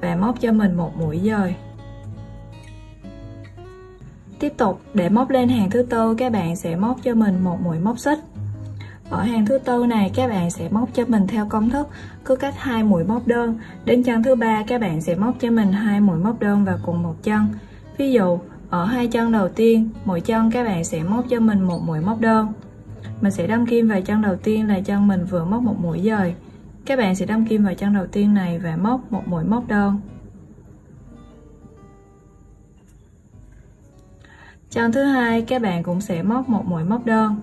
và móc cho mình một mũi dời. Tiếp tục để móc lên hàng thứ tư, các bạn sẽ móc cho mình một mũi móc xích. Ở hàng thứ tư này các bạn sẽ móc cho mình theo công thức cứ cách hai mũi móc đơn. Đến chân thứ ba các bạn sẽ móc cho mình hai mũi móc đơn vào cùng một chân. Ví dụ ở hai chân đầu tiên, mỗi chân các bạn sẽ móc cho mình một mũi móc đơn. Mình sẽ đâm kim vào chân đầu tiên là chân mình vừa móc một mũi dời. Các bạn sẽ đâm kim vào chân đầu tiên này và móc một mũi móc đơn. Chân thứ hai các bạn cũng sẽ móc một mũi móc đơn.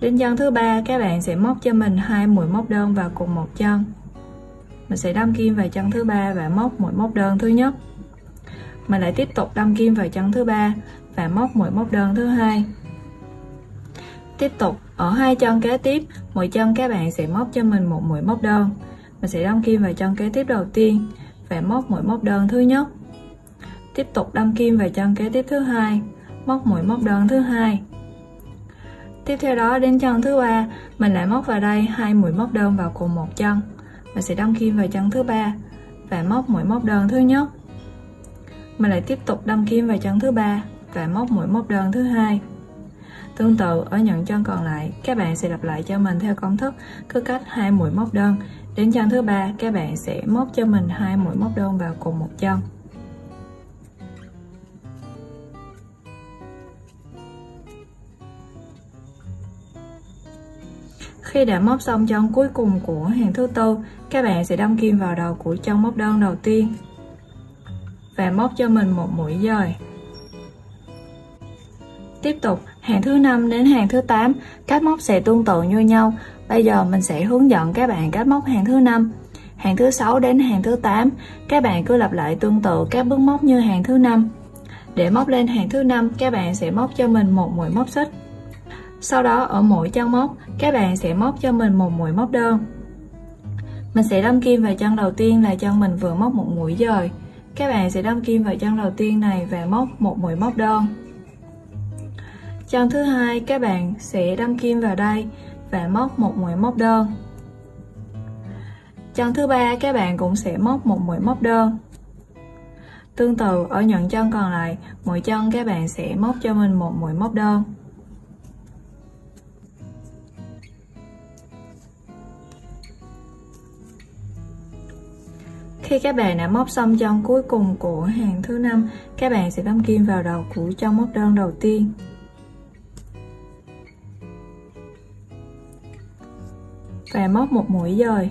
Đến chân thứ ba các bạn sẽ móc cho mình hai mũi móc đơn vào cùng một chân. Mình sẽ đâm kim vào chân thứ ba và móc mũi móc đơn thứ nhất. Mình lại tiếp tục đâm kim vào chân thứ ba và móc mũi móc đơn thứ hai. Tiếp tục ở hai chân kế tiếp, mỗi chân các bạn sẽ móc cho mình một mũi móc đơn. Mình sẽ đâm kim vào chân kế tiếp đầu tiên và móc mũi móc đơn thứ nhất. Tiếp tục đâm kim vào chân kế tiếp thứ hai, móc mũi móc đơn thứ hai. Tiếp theo đó đến chân thứ ba, mình lại móc vào đây hai mũi móc đơn vào cùng một chân. Mình sẽ đâm kim vào chân thứ ba và móc mũi móc đơn thứ nhất. Mình lại tiếp tục đâm kim vào chân thứ ba và móc mũi móc đơn thứ hai. Tương tự ở những chân còn lại, các bạn sẽ lặp lại cho mình theo công thức cứ cách hai mũi móc đơn. Đến chân thứ ba, các bạn sẽ móc cho mình hai mũi móc đơn vào cùng một chân. Khi đã móc xong chân cuối cùng của hàng thứ tư, các bạn sẽ đâm kim vào đầu của chân móc đơn đầu tiên và móc cho mình một mũi dời. Tiếp tục hàng thứ năm đến hàng thứ tám, cách móc sẽ tương tự như nhau. Bây giờ mình sẽ hướng dẫn các bạn cách móc hàng thứ năm. Hàng thứ sáu đến hàng thứ tám, các bạn cứ lặp lại tương tự các bước móc như hàng thứ năm. Để móc lên hàng thứ năm, các bạn sẽ móc cho mình một mũi móc xích. Sau đó ở mỗi chân móc, các bạn sẽ móc cho mình một mũi móc đơn. Mình sẽ đâm kim vào chân đầu tiên là chân mình vừa móc một mũi dời. Các bạn sẽ đâm kim vào chân đầu tiên này và móc một mũi móc đơn. Chân thứ hai các bạn sẽ đâm kim vào đây và móc một mũi móc đơn. Chân thứ ba các bạn cũng sẽ móc một mũi móc đơn. Tương tự ở những chân còn lại, mỗi chân các bạn sẽ móc cho mình một mũi móc đơn. Khi các bạn đã móc xong chân cuối cùng của hàng thứ năm, các bạn sẽ đâm kim vào đầu của chân móc đơn đầu tiên. Và móc một mũi dời.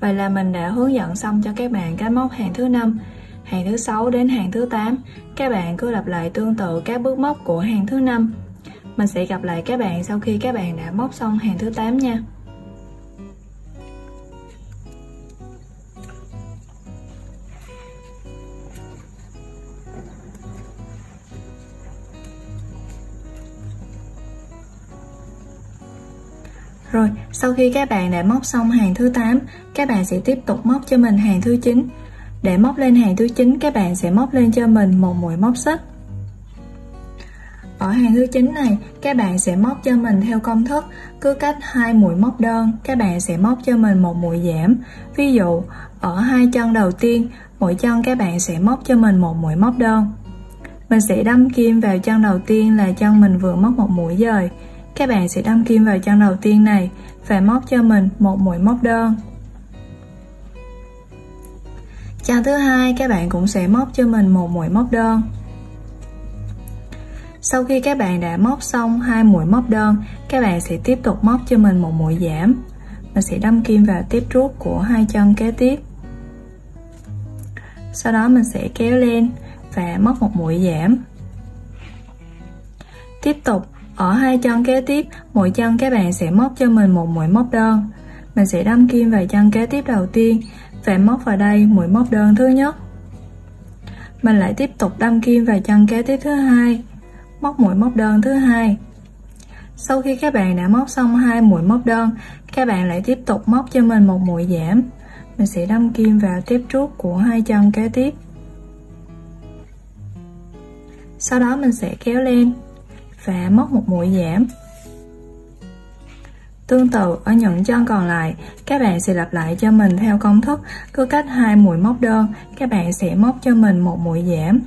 Vậy là mình đã hướng dẫn xong cho các bạn cách móc hàng thứ năm, hàng thứ sáu đến hàng thứ tám. Các bạn cứ lặp lại tương tự các bước móc của hàng thứ năm. Mình sẽ gặp lại các bạn sau khi các bạn đã móc xong hàng thứ tám nha. Rồi, sau khi các bạn đã móc xong hàng thứ tám, các bạn sẽ tiếp tục móc cho mình hàng thứ chín. Để móc lên hàng thứ chín, các bạn sẽ móc lên cho mình một mũi móc xích. Ở hàng thứ chín này, các bạn sẽ móc cho mình theo công thức, cứ cách hai mũi móc đơn, các bạn sẽ móc cho mình một mũi giảm. Ví dụ, ở hai chân đầu tiên, mỗi chân các bạn sẽ móc cho mình một mũi móc đơn. Mình sẽ đâm kim vào chân đầu tiên là chân mình vừa móc một mũi dời. Các bạn sẽ đâm kim vào chân đầu tiên này và móc cho mình một mũi móc đơn. Chân thứ hai các bạn cũng sẽ móc cho mình một mũi móc đơn. Sau khi các bạn đã móc xong hai mũi móc đơn, các bạn sẽ tiếp tục móc cho mình một mũi giảm. Mình sẽ đâm kim vào tiếp rút của hai chân kế tiếp. Sau đó mình sẽ kéo lên và móc một mũi giảm. Tiếp tục ở hai chân kế tiếp, mỗi chân các bạn sẽ móc cho mình một mũi móc đơn. Mình sẽ đâm kim vào chân kế tiếp đầu tiên và móc vào đây mũi móc đơn thứ nhất. Mình lại tiếp tục đâm kim vào chân kế tiếp thứ hai, móc mũi móc đơn thứ hai. Sau khi các bạn đã móc xong hai mũi móc đơn, các bạn lại tiếp tục móc cho mình một mũi giảm. Mình sẽ đâm kim vào tiếp rút của hai chân kế tiếp. Sau đó mình sẽ kéo lên và móc một mũi giảm. Tương tự ở những chân còn lại, các bạn sẽ lặp lại cho mình theo công thức, cứ cách hai mũi móc đơn, các bạn sẽ móc cho mình một mũi giảm.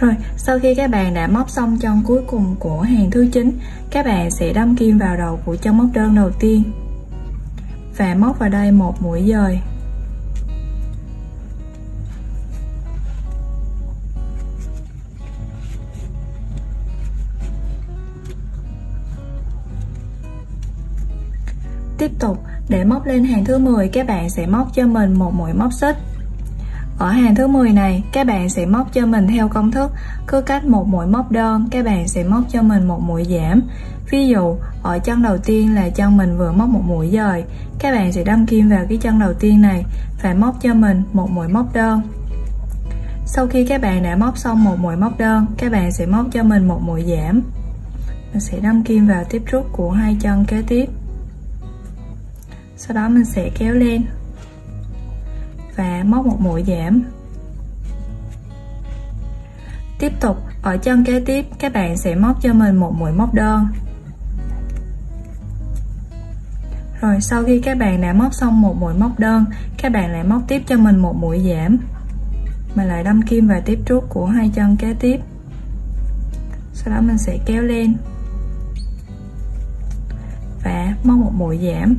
Rồi, sau khi các bạn đã móc xong chân cuối cùng của hàng thứ chín, các bạn sẽ đâm kim vào đầu của chân móc đơn đầu tiên và móc vào đây một mũi dời. Tiếp tục, để móc lên hàng thứ mười, các bạn sẽ móc cho mình một mũi móc xích. Ở hàng thứ mười này, các bạn sẽ móc cho mình theo công thức, cứ cách một mũi móc đơn, các bạn sẽ móc cho mình một mũi giảm. Ví dụ, ở chân đầu tiên là chân mình vừa móc một mũi dời, các bạn sẽ đâm kim vào cái chân đầu tiên này và móc cho mình một mũi móc đơn. Sau khi các bạn đã móc xong một mũi móc đơn, các bạn sẽ móc cho mình một mũi giảm. Mình sẽ đâm kim vào tiếp rút của hai chân kế tiếp. Sau đó mình sẽ kéo lên và móc một mũi giảm. Tiếp tục ở chân kế tiếp, các bạn sẽ móc cho mình một mũi móc đơn. Rồi sau khi các bạn đã móc xong một mũi móc đơn, các bạn lại móc tiếp cho mình một mũi giảm. Mình lại đâm kim vào tiếp rút của hai chân kế tiếp. Sau đó mình sẽ kéo lên và móc một mũi giảm.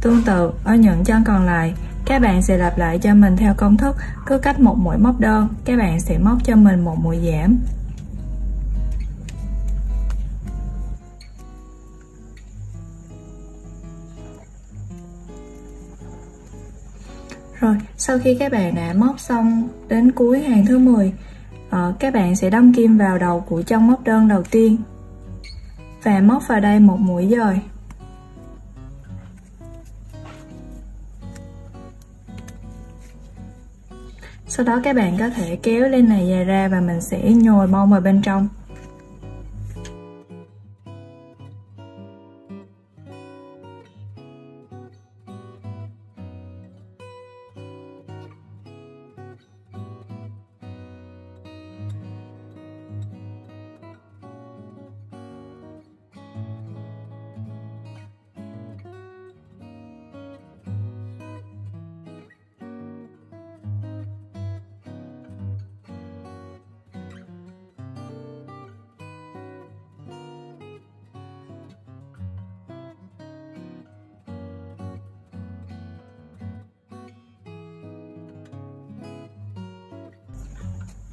Tương tự ở những chân còn lại, các bạn sẽ lặp lại cho mình theo công thức, cứ cách một mũi móc đơn, các bạn sẽ móc cho mình một mũi giảm. Rồi, sau khi các bạn đã móc xong đến cuối hàng thứ mười, các bạn sẽ đâm kim vào đầu của chân móc đơn đầu tiên và móc vào đây một mũi dời. Sau đó các bạn có thể kéo lên này dài ra và mình sẽ nhồi bông vào bên trong.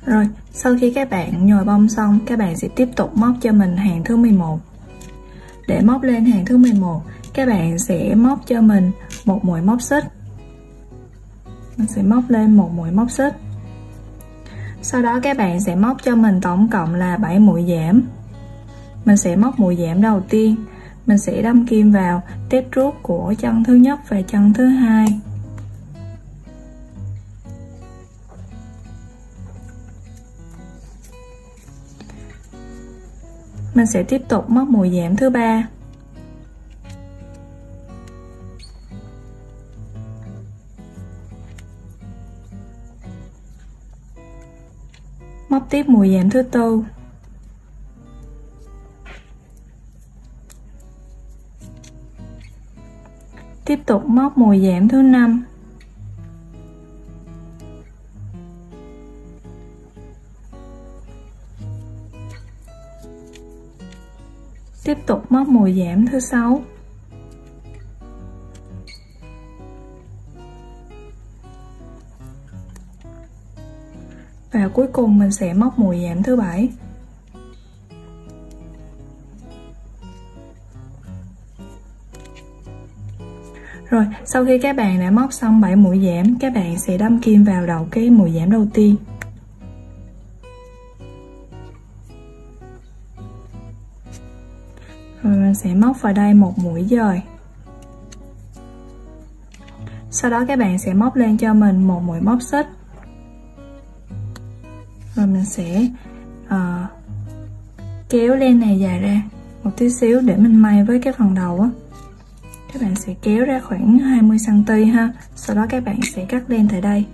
Rồi, sau khi các bạn nhồi bông xong, các bạn sẽ tiếp tục móc cho mình hàng thứ mười một. Để móc lên hàng thứ mười một, các bạn sẽ móc cho mình một mũi móc xích. Mình sẽ móc lên một mũi móc xích. Sau đó các bạn sẽ móc cho mình tổng cộng là bảy mũi giảm. Mình sẽ móc mũi giảm đầu tiên. Mình sẽ đâm kim vào tép rút của chân thứ nhất và chân thứ hai. Mình sẽ tiếp tục móc mũi giảm thứ ba. Móc tiếp mũi giảm thứ tư. Tiếp tục móc mũi giảm thứ năm. Tiếp tục móc mũi giảm thứ sáu. Và cuối cùng mình sẽ móc mũi giảm thứ bảy. Rồi, sau khi các bạn đã móc xong bảy mũi giảm, các bạn sẽ đâm kim vào đầu cái mũi giảm đầu tiên. Rồi mình sẽ móc vào đây một mũi dời. Sau đó các bạn sẽ móc lên cho mình một mũi móc xích. Rồi mình sẽ uh, kéo len này dài ra một tí xíu để mình may với cái phần đầu á. Các bạn sẽ kéo ra khoảng hai mươi xăng ti mét ha. Sau đó các bạn sẽ cắt len tại đây.